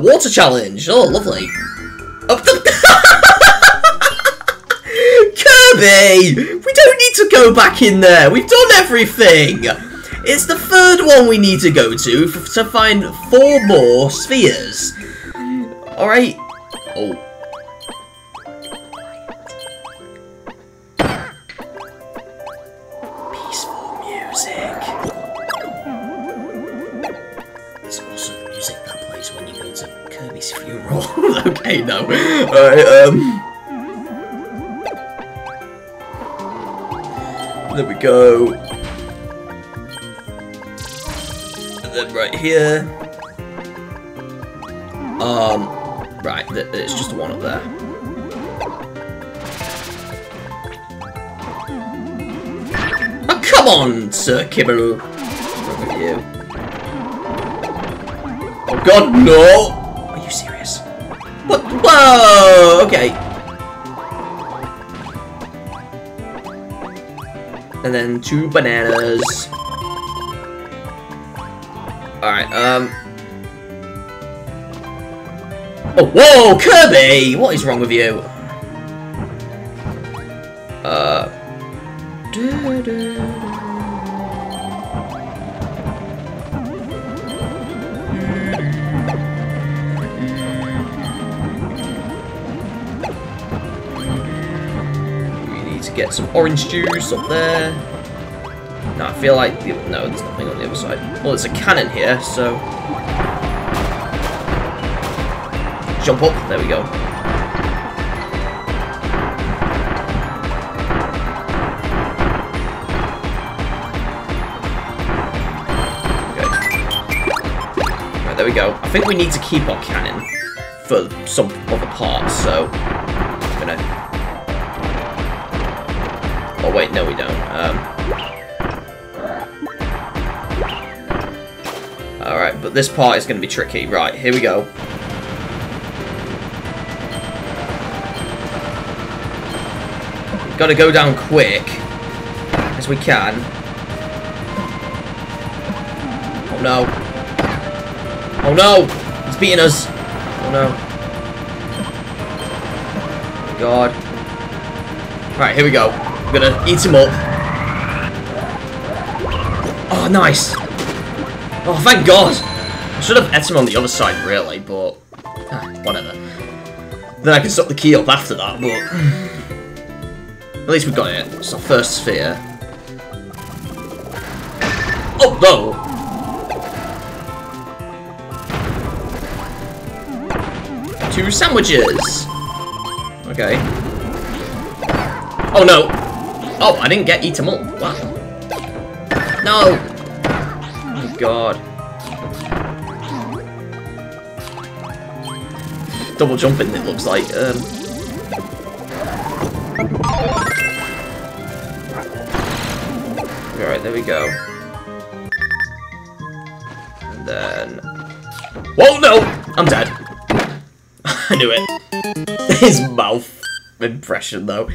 Water challenge. Oh, lovely. Up the. Kirby! We don't need to go back in there. We've done everything. It's the third one we need to go to find 4 more spheres. Alright. Oh. Peaceful music. There's also music that plays when you go to Kirby's funeral. Okay, no. Alright, There we go. And then right here. Right, it's just one up there. Oh, come on, Sir Kibble. What about you? Oh god, no! Are you serious? What? Whoa! Okay. And then 2 bananas. Alright, Oh, whoa, Kirby! What is wrong with you? Get some orange juice up there. No, I feel like no, there's nothing on the other side. Well, there's a cannon here, so jump up. There we go. Okay. Right, there we go. I think we need to keep our cannon for some other parts, so I'm gonna. Oh wait, no we don't. Alright, but this part is going to be tricky. Right, here we go. We've got to go down quick, as we can. Oh no. Oh no! It's beating us! Oh no. God. Right, here we go. I'm gonna eat him up. Oh, nice. Oh, thank God. I should have ate him on the other side, really, but... whatever. Then I can stop the key up after that, but... At least we got it. It's our first sphere. Oh, no! 2 sandwiches! Okay. Oh, no! Oh, I didn't get eaten up. Wow. No! Oh, God. Double jumping, it looks like. Alright, there we go. And then... Whoa, no! I'm dead. I knew it. His mouth impression, though.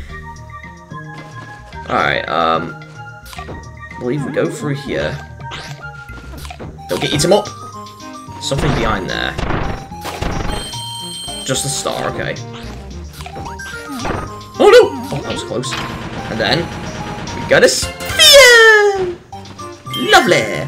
Alright, I believe we go through here. Don't get eaten up! Something behind there. Just a star, okay. Oh no! Oh, that was close. And then, we got a sphere! Lovely!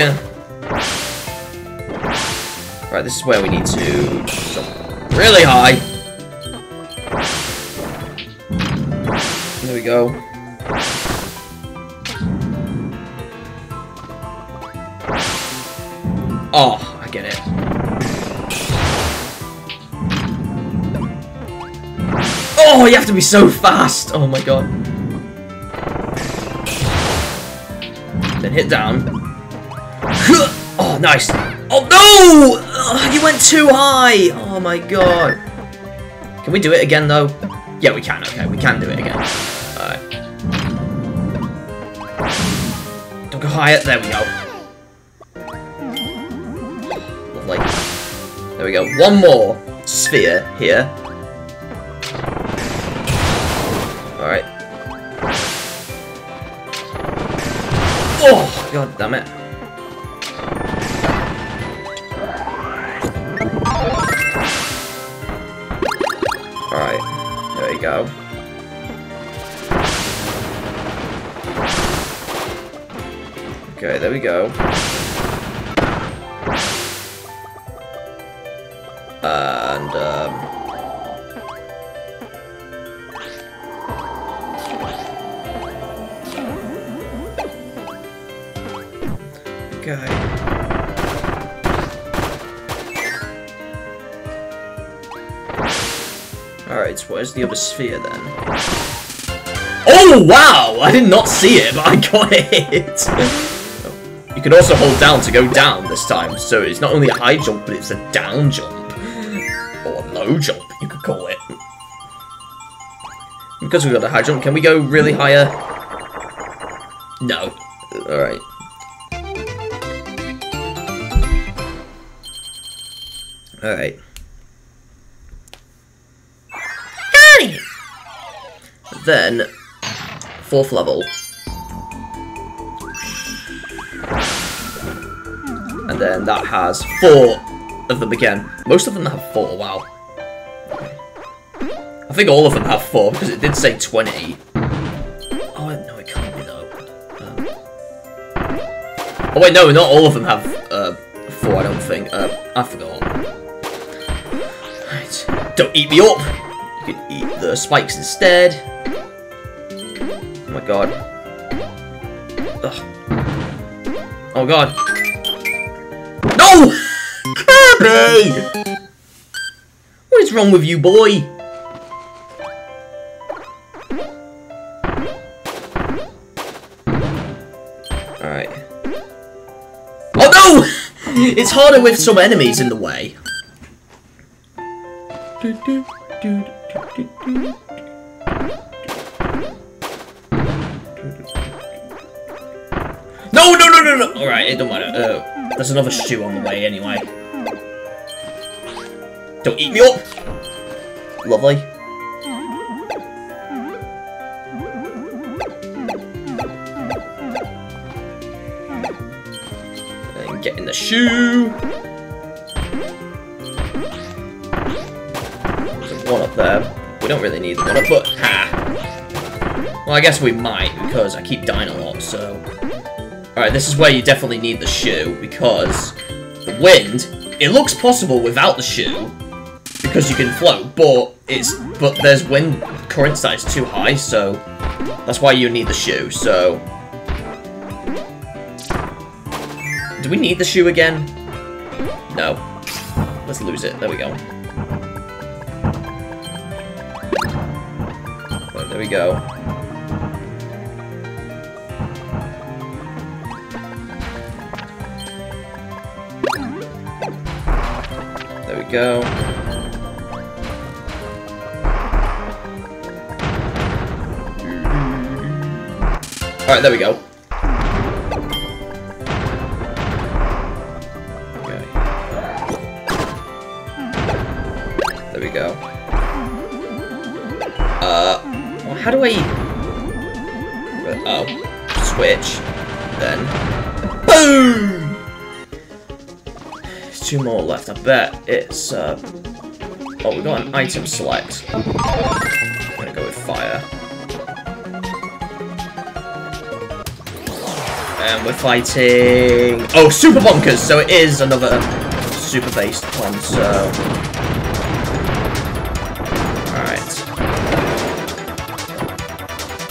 here. Right, this is where we need to jump really high. There we go. Oh, I get it. Oh, you have to be so fast! Oh my god. Then hit down. Oh, nice. Oh, no! Ugh, you went too high! Oh my god. Can we do it again, though? Yeah, we can. Okay, we can do it again. Alright. Don't go higher. There we go. Lovely. There we go. One more sphere here. Alright. Oh, god damn it. Alright, there we go. Okay, there we go. And, okay. Alright, so where's the other sphere then? Oh wow! I did not see it, but I got it! Oh. You can also hold down to go down this time, so it's not only a high jump, but it's a down jump. Or a low jump, you could call it. Because we've got a high jump, can we go really higher? No. Alright. Alright. Then, 4th level. And then that has 4 of them again. Most of them have 4, wow. I think all of them have 4, because it did say 20. Oh, no, it can't be, though. Oh, wait, no, not all of them have 4, I don't think. I forgot. Right. Don't eat me up! You can eat the spikes instead. Oh my god. Ugh. Oh god. No! Kirby! What is wrong with you, boy? Alright. Oh no! It's harder with some enemies in the way. No! Alright, it don't matter. There's another shoe on the way anyway. Don't eat me up! Lovely. And get in the shoe. There's one up there. We don't really need one up, but ha! Well, I guess we might, because I keep dying a lot, so... Alright, this is where you definitely need the shoe, because the wind, it looks possible without the shoe, because you can float, but there's wind currents that is too high, so that's why you need the shoe, so... Do we need the shoe again? No. Let's lose it, there we go. Right, there we go. Go. Alright, there we go. Okay. There we go. How do I... Oh. Switch. Then. Boom! Two more left, I bet it's, oh, we got an item select. I'm gonna go with fire. And we're fighting... Oh, Super Bonkers! So it is another super-based one, so... Alright.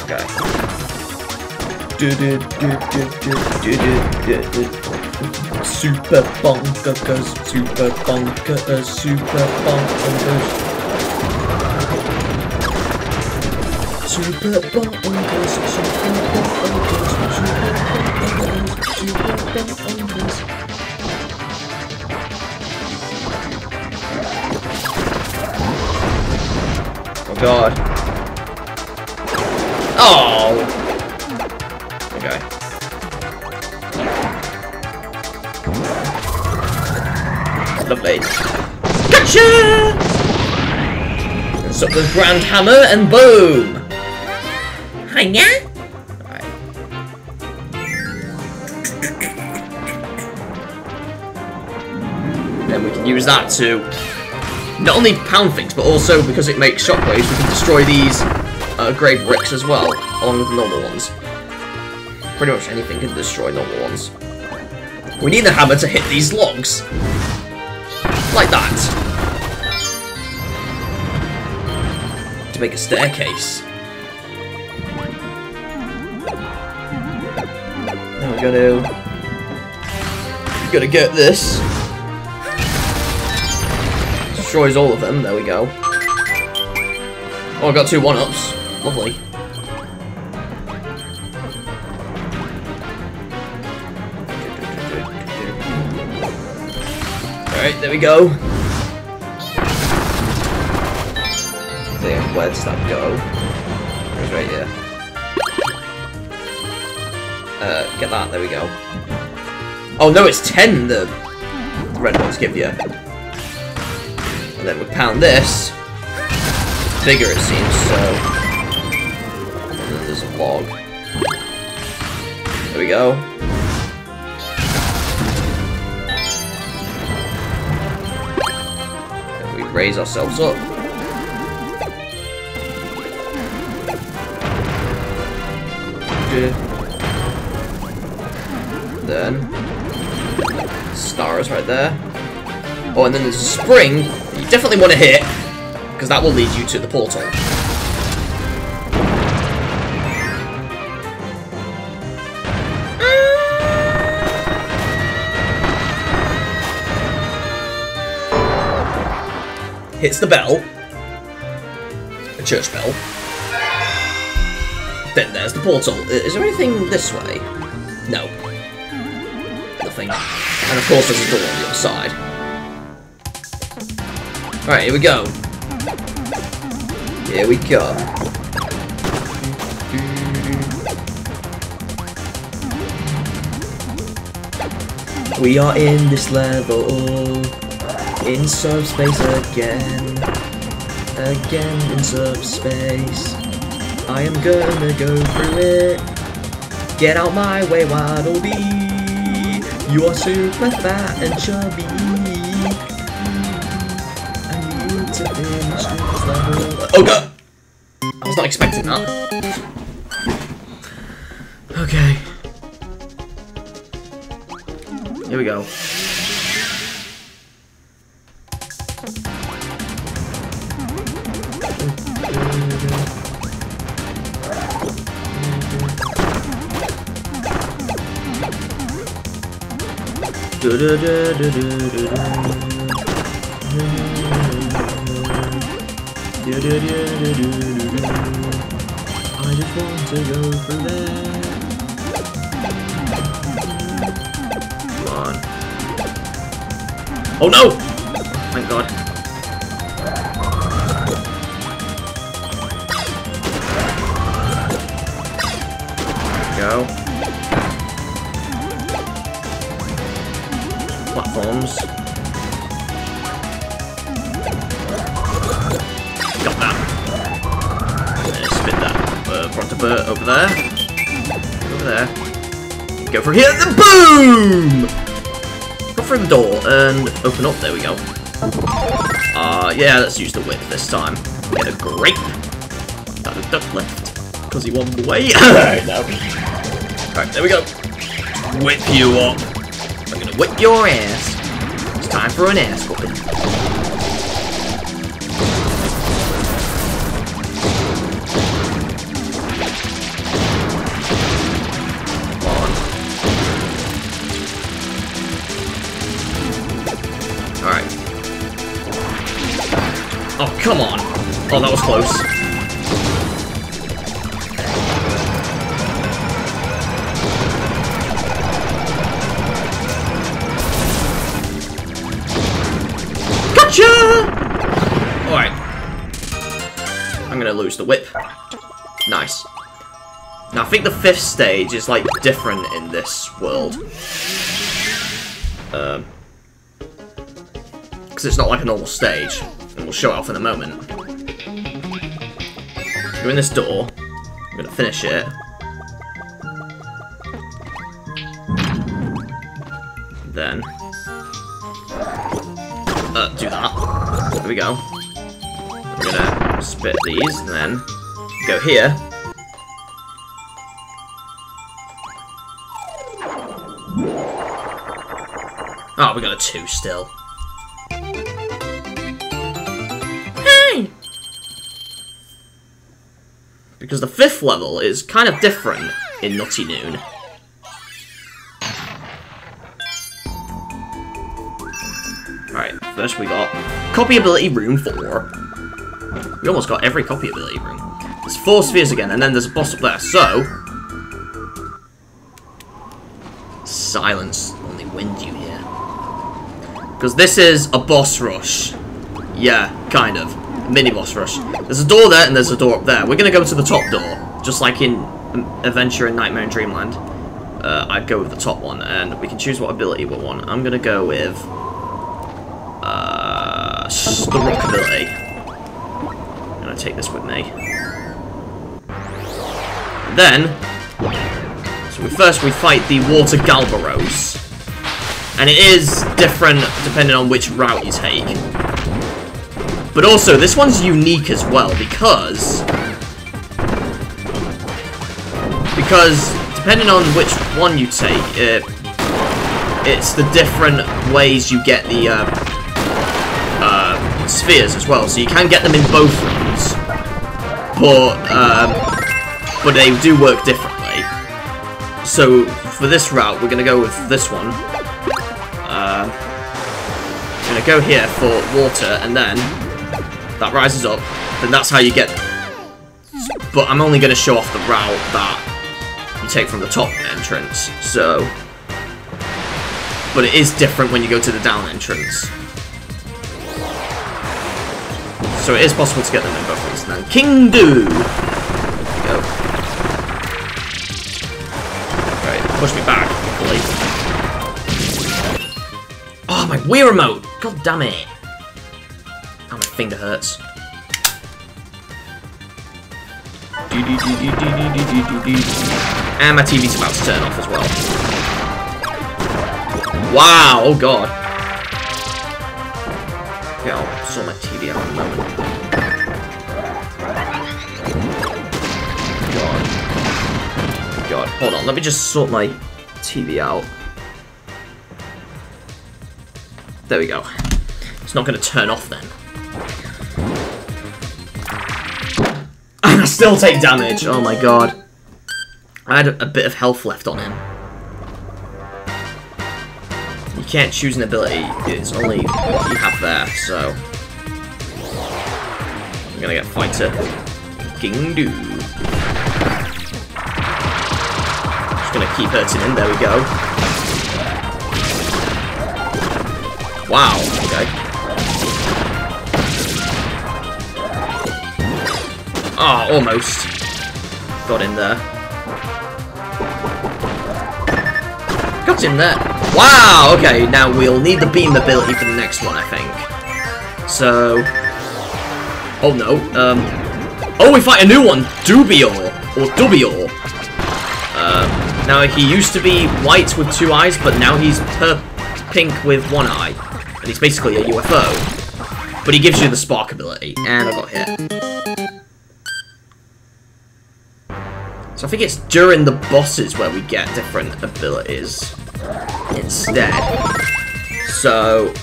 Okay. Super Bonkers, Super Bonkers, Super Bonkers. Super Bonkers, Super Bonkers, Super Bonkers, Super Bonkers. Oh god. Oh! Okay. Lovely. Gotcha! Let's up the Grand Hammer and boom! Yeah. Right. Then we can use that to not only pound things, but also because it makes shockwaves, we can destroy these grey bricks as well, along with the normal ones. Pretty much anything can destroy normal ones. We need the hammer to hit these logs, like that, to make a staircase. Gonna get this. Destroys all of them. There we go. Oh, I got 2 1-ups. Lovely. All right, there we go. Damn, where does that go? It's right here. Get that, there we go. Oh no, it's 10 the red ones give you. And then we pound this. Bigger it seems, so... And then there's a log. There we go. And we raise ourselves up. Good. Then stars right there. Oh, and then there's a spring you definitely want to hit because that will lead you to the portal. Hits the bell, a church bell. Then there's the portal. Is there anything this way? No. Thing. And of course there's a door on the other side. Alright, here we go. Here we go. We are in this level. In subspace again. Again in subspace. I am gonna go through it. Get out my way, Waddleby. You are super fat and chubby. I need to finish this level. Oh god! I was not expecting that. Okay. Here we go. I just want to go for that. Come on. Oh no! Thank God. There we go. Platforms. Got that. Spin that Brontobur over there. Over there. Go for here. The boom! Go through the door and open up. There we go. Yeah, let's use the whip this time. Get a grape. That a duck left. Because he won the way. No. Alright, there we go. whip you up. We're gonna whip your ass. It's time for an ass whooping. Alright. Oh, come on. Oh, that was close. Lose the whip. Nice. Now I think the fifth stage is like different in this world, because it's not like a normal stage, and we'll show it off in a moment. You're in this door. I'm gonna finish it. Then do that. There we go. We're gonna spit these, and then go here. Oh, we got a 2 still. Hey! Because the 5th level is kind of different in Nutty Noon. Alright, first we got Copy Ability Room 4. We almost got every copy ability room. There's 4 spheres again, and then there's a boss up there, so... Silence, only wind you hear. Because this is a boss rush. Yeah, kind of. A mini-boss rush. There's a door there, and there's a door up there. We're gonna go to the top door, just like in Adventure in Nightmare in Dreamland. I'd go with the top one, and we can choose what ability we want. I'm gonna go with... the rock ability. Take this with me. And then, so we fight the Water Galvaros, and it is different depending on which route you take. But also, this one's unique as well because depending on which one you take, it's the different ways you get the spheres as well. So you can get them in both rooms. But they do work differently. So for this route, we're gonna go with this one. I'm gonna go here for water, and then that rises up. Then that's how you get. But I'm only gonna show off the route that you take from the top entrance. So, but it is different when you go to the down entrance. So it is possible to get them in both ways. Now, King Doo! There we go. Right, push me back, please. Oh, my Wii remote! God damn it! Oh, my finger hurts. And my TV's about to turn off as well. Wow, oh god. Okay, I'll sort my TV out in a moment. God. God, hold on, let me just sort my TV out. There we go. It's not going to turn off then. And I still take damage! Oh my god. I had a bit of health left on him. You can't choose an ability, it's only what you have there, so... I'm gonna get Fighter King Doo. Just gonna keep hurting him, there we go. Wow, okay. Ah, oh, almost. Got in there. Got in there! Wow, okay, now we'll need the beam ability for the next one, I think. So... Oh, no. Oh, we fight a new one! Dubior. Now, he used to be white with 2 eyes, but now he's pink with 1 eye. And he's basically a UFO. But he gives you the spark ability. And I got hit. So I think it's during the bosses where we get different abilities instead. So...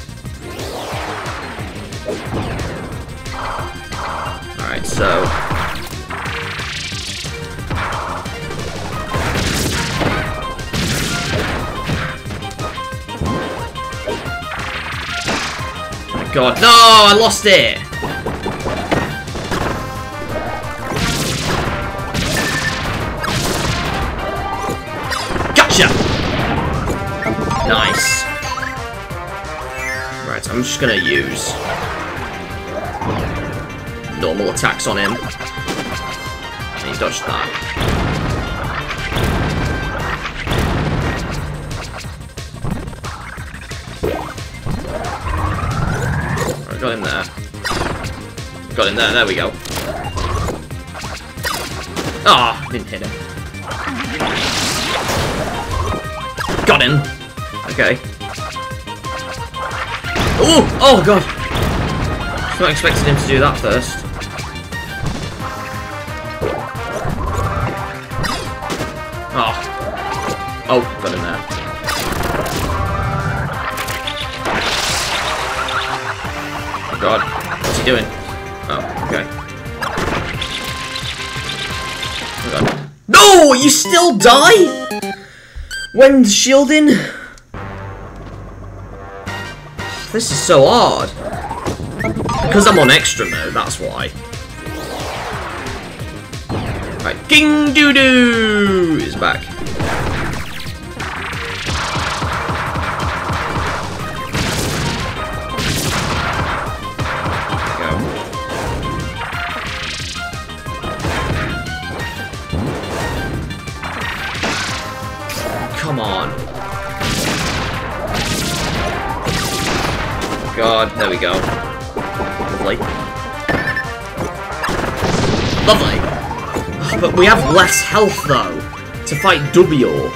alright, so... oh god, no! I lost it! Nice. Right, I'm just gonna use normal attacks on him. And he dodged that. Right, got him there. Got him there, there we go. Ah, oh, didn't hit him. Got him! Okay. Oh! Oh god! I was not expecting him to do that first. Oh. Oh, got him there. Oh god. What's he doing? Oh, okay. Oh god. No! You still die? When shielding? This is so hard. Because I'm on extra mode, that's why. Right, King Doo is back. There we go. Come on. God, there we go. Lovely. Lovely! But we have less health, though, to fight Dubior.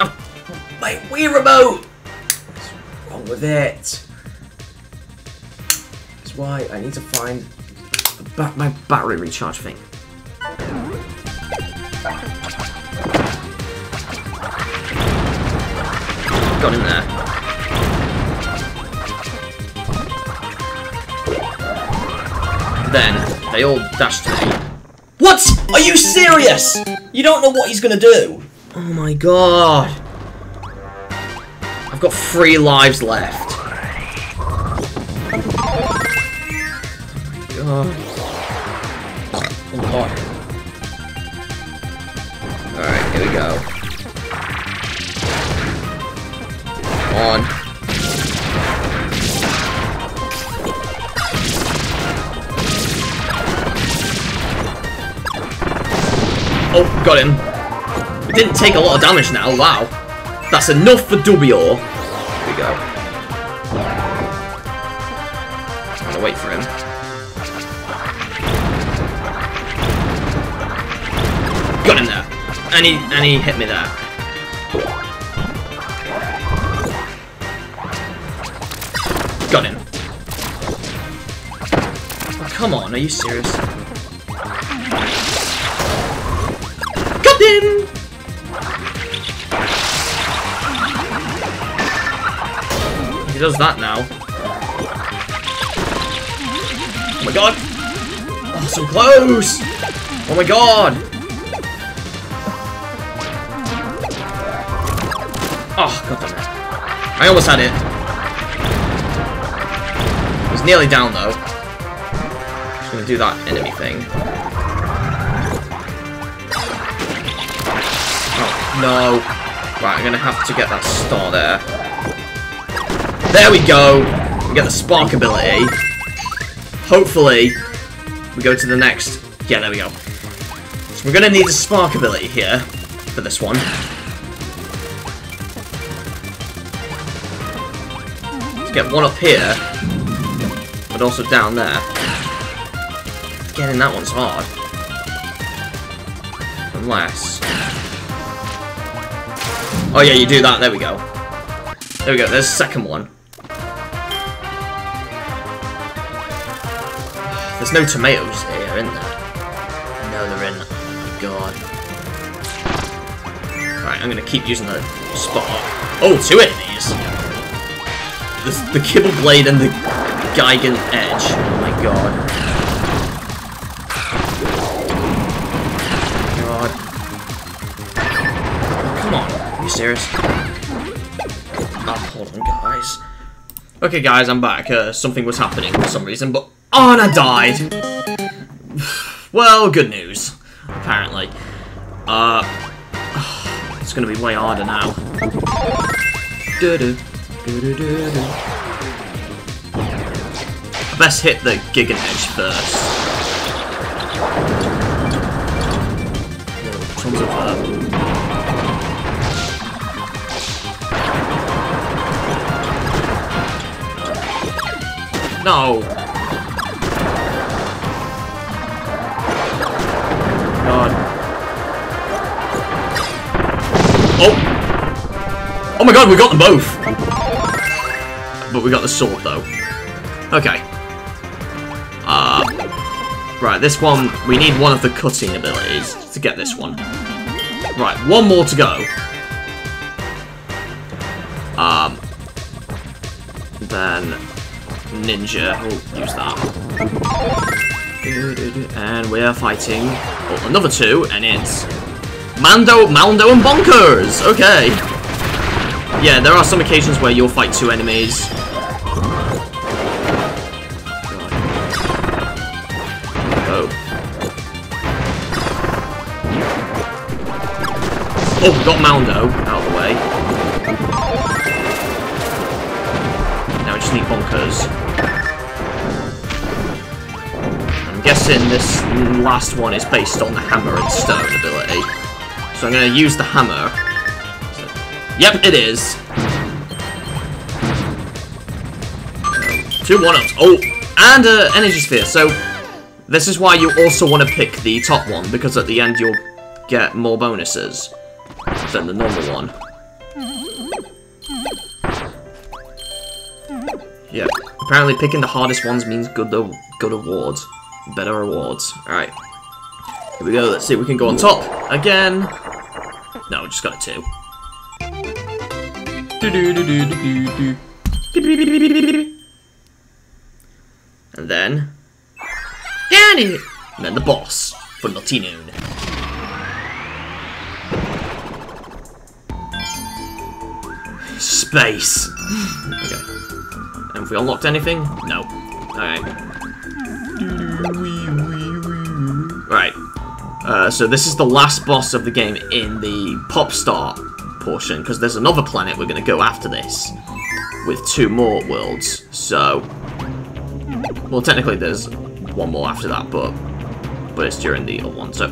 Oh, my Wii remote! What's wrong with it? That's why I need to find my battery recharge thing. Got him there. Then they all dashed me. What? Are you serious? You don't know what he's gonna do. Oh my god. I've got 3 lives left. Oh my god. Oh god. Alright, here we go. On. Oh, got him. It didn't take a lot of damage now, wow. That's enough for Dubior. Here we go. I'm gonna wait for him. Got him there. And he hit me there. Got him. Oh, come on, are you serious? Got him! He does that now. Oh my god! Oh, so close! Oh my god! Oh, god damn it. I almost had it. Nearly down though. Just gonna do that enemy thing. Oh no! Right, I'm gonna have to get that star there. There we go. We get the spark ability. Hopefully, we go to the next. Yeah, there we go. So we're gonna need a spark ability here for this one. Let's get one up here. But also down there. Getting that one's hard. Unless... oh yeah, you do that, there we go. There we go, there's the second one. There's no tomatoes here, isn't there? No, they're in. God. Alright, I'm gonna keep using the spot. Oh, two enemies! The Kibble blade and the Giga Edge. Oh my god. God. Come on, are you serious? Oh, hold on, guys. Okay, guys, I'm back. Something was happening for some reason, but... Oh, and I died! Well, good news. Apparently. It's gonna be way harder now. I best hit the Giga Edge first. Tons of herb. No! Oh! Oh my god, we got them both! But we got the sword, though. Okay. Right, this one, we need one of the cutting abilities to get this one. Right, one more to go. Then, ninja, we'll use that. And we are fighting another two, and it's... Mando and Bonkers! Okay. Yeah, there are some occasions where you'll fight two enemies. Oh. Oh, got Mando out of the way. Now we just need Bonkers. I'm guessing this last one is based on the hammer and stone ability. So I'm going to use the hammer. So, yep, it is. 2-1-ups. Oh, and an energy sphere. So this is why you also want to pick the top one, because at the end you'll get more bonuses than the normal one. Yeah, apparently picking the hardest ones means good awards. Better rewards. Alright. Here we go, let's see if we can go on top again. No, we just got a two. And then... Danny! And then the boss for Nutty Noon. Space! Okay. And have we unlocked anything? No. Alright. Right. So this is the last boss of the game in the Popstar portion, because there's another planet we're going to go after this, with two more worlds, so... Well, technically there's one more after that, but it's during the other one, so...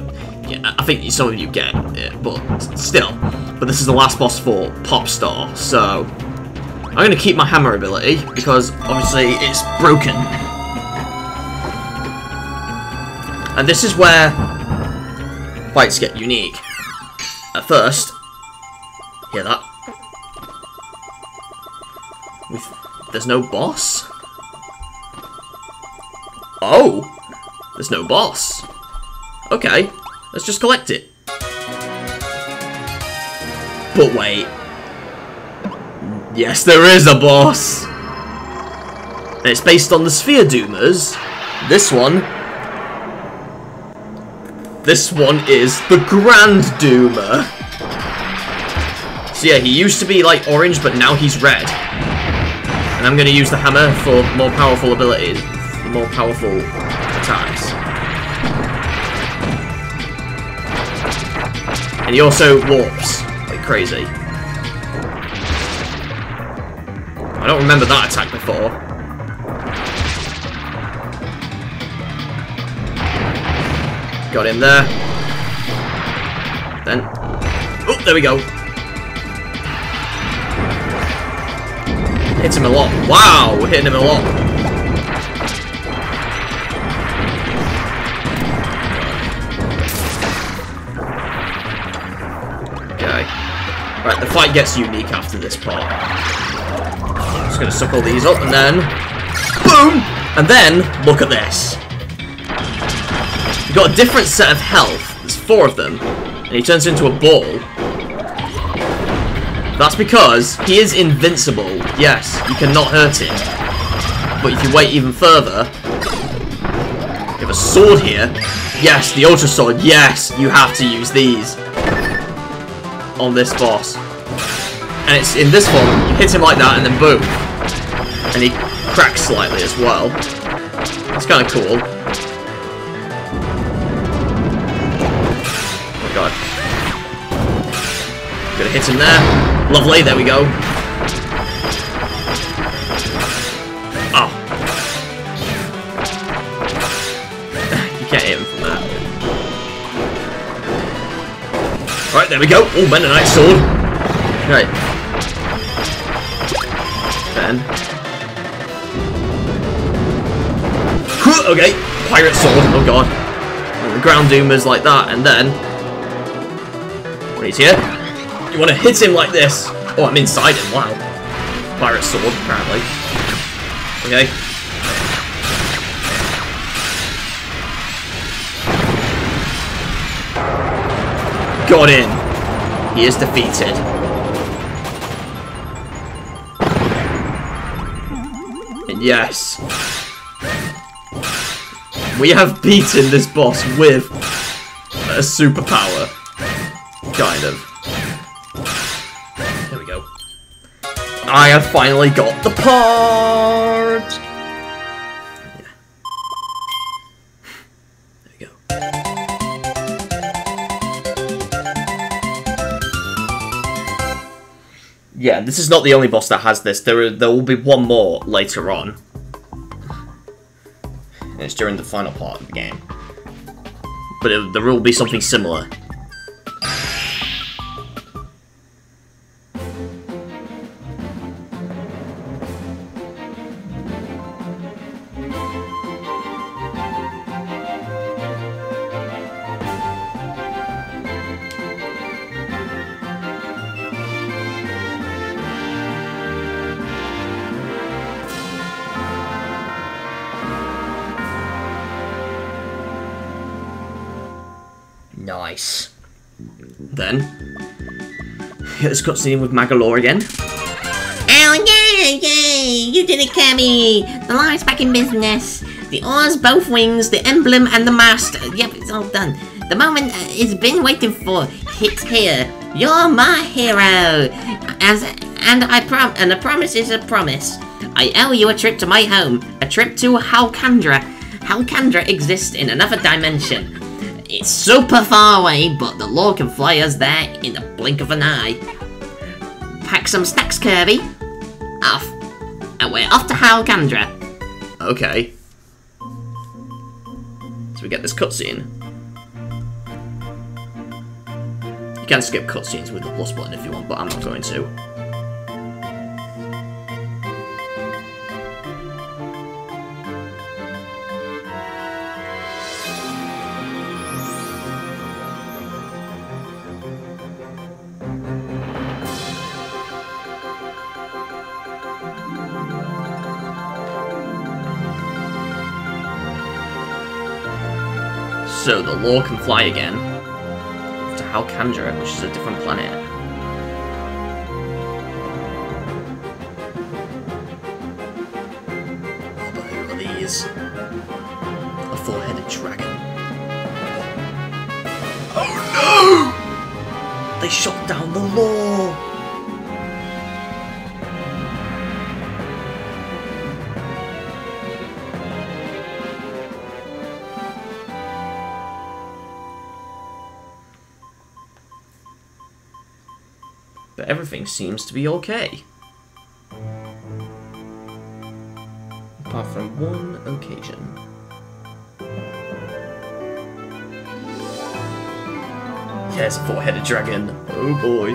Yeah, I think some of you get it, but still. But this is the last boss for Popstar, so... I'm going to keep my hammer ability, because obviously it's broken. And this is where... fights get unique. At first, hear that? There's no boss? Oh! There's no boss. Okay, let's just collect it. But wait. Yes, there is a boss! And it's based on the Sphere Doomers. This one is the Grand Doomer. So yeah, he used to be like orange, but now he's red. And I'm going to use the hammer for more powerful abilities, more powerful attacks. And he also warps like crazy. I don't remember that attack before. Got him there. Then... Oh, there we go. Hit him a lot. Wow, we're hitting him a lot. Okay. Right, the fight gets unique after this part. I'm just going to suck all these up and then... Boom! And then, look at this. You've got a different set of health. There's four of them. And he turns into a ball. That's because he is invincible. Yes, you cannot hurt him. But if you wait even further... You have a sword here. Yes, the Ultra Sword. Yes, you have to use these. On this boss. And it's in this form, you hit him like that and then boom. And he cracks slightly as well. That's kind of cool. Oh my god. Gonna hit him there. Lovely, there we go. Oh. You can't hit him from that. Right, there we go. Oh, Mennonite Sword. Right. Then... Okay, Pirate Sword, oh god. And the Grand Doomers like that, and then... When he's here, you want to hit him like this. Oh, I'm inside him, wow. Pirate Sword, apparently. Okay. Got in. He is defeated. And yes. We have beaten this boss with a superpower. Kind of. There we go. I have finally got the part! Yeah. There we go. Yeah, this is not the only boss that has this. There will be one more later on. It's during the final part of the game. But there will be something similar. Nice. Then, get this cutscene with Magolor again. Oh, yay, yay! You did it, Kirby! The line's back in business. The oars, both wings, the emblem, and the mast. Yep, it's all done. The moment it's been waiting for. It's here. You're my hero. And a promise is a promise. I owe you a trip to my home. A trip to Halcandra. Halcandra exists in another dimension. It's super far away, but the law can fly us there in the blink of an eye. Pack some snacks, Kirby. Off. And we're off to Halcandra. Okay. So we get this cutscene. You can skip cutscenes with the plus button if you want, but I'm not going to. So the law can fly again to Halcandra, which is a different planet. Oh, but who are these? A four-headed dragon. Oh no! They shot down the law! But everything seems to be okay. Apart from one occasion. There's a four-headed dragon. Oh boy.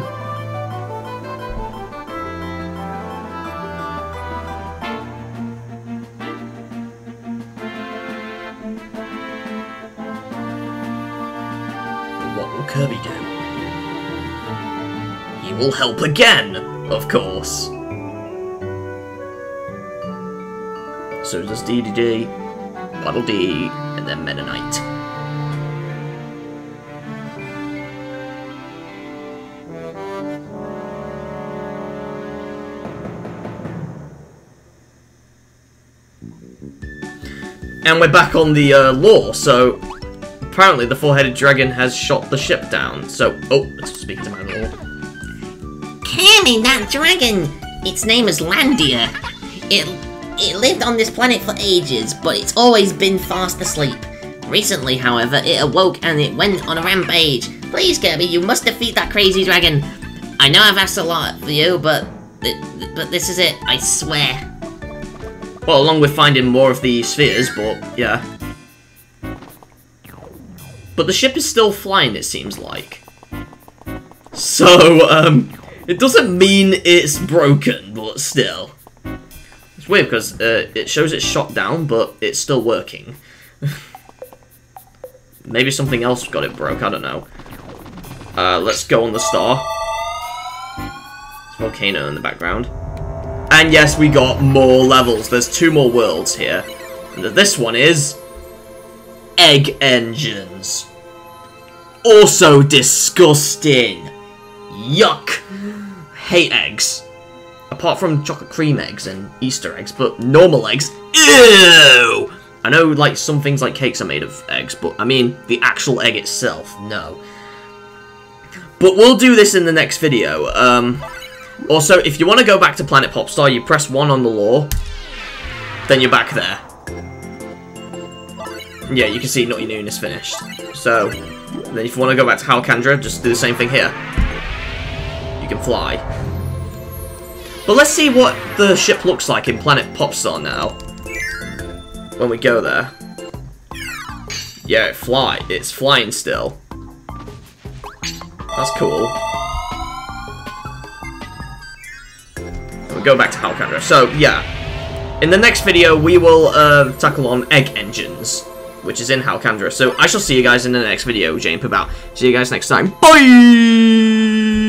What will Kirby do? Will help again, of course. So does DDD, Battle D, and then Mennonite. And we're back on the lore, so apparently the four-headed dragon has shot the ship down. So, oh, let's speak to my lore. Kirby, that dragon! Its name is Landia. It lived on this planet for ages, but it's always been fast asleep. Recently, however, it awoke and it went on a rampage. Please, Kirby, you must defeat that crazy dragon. I know I've asked a lot for you, but this is it, I swear. Well, along with finding more of the spheres, but, yeah. But the ship is still flying, it seems like. So, it doesn't mean it's broken, but still. It's weird, because it shows it's shot down, but it's still working. Maybe something else got it broke, I don't know. Let's go on the star. Volcano in the background. And yes, we got more levels. There's two more worlds here. And this one is... Egg Engines. Also disgusting. Yuck. Hate eggs. Apart from chocolate cream eggs and Easter eggs, but normal eggs. Ew! I know, like, some things like cakes are made of eggs, but, I mean, the actual egg itself, no. But we'll do this in the next video. Also, if you want to go back to Planet Popstar, you press 1 on the lore, then you're back there. Yeah, you can see Nutty Noon is finished. So, then if you want to go back to Halcandra, just do the same thing here. You can fly. But let's see what the ship looks like in Planet Popstar now. When we go there. Yeah, it's flying still. That's cool. Go back to Halcandra. So, yeah. In the next video, we will tackle on Egg Engines, which is in Halcandra. So, I shall see you guys in the next video, JN Poop out. See you guys next time. Bye!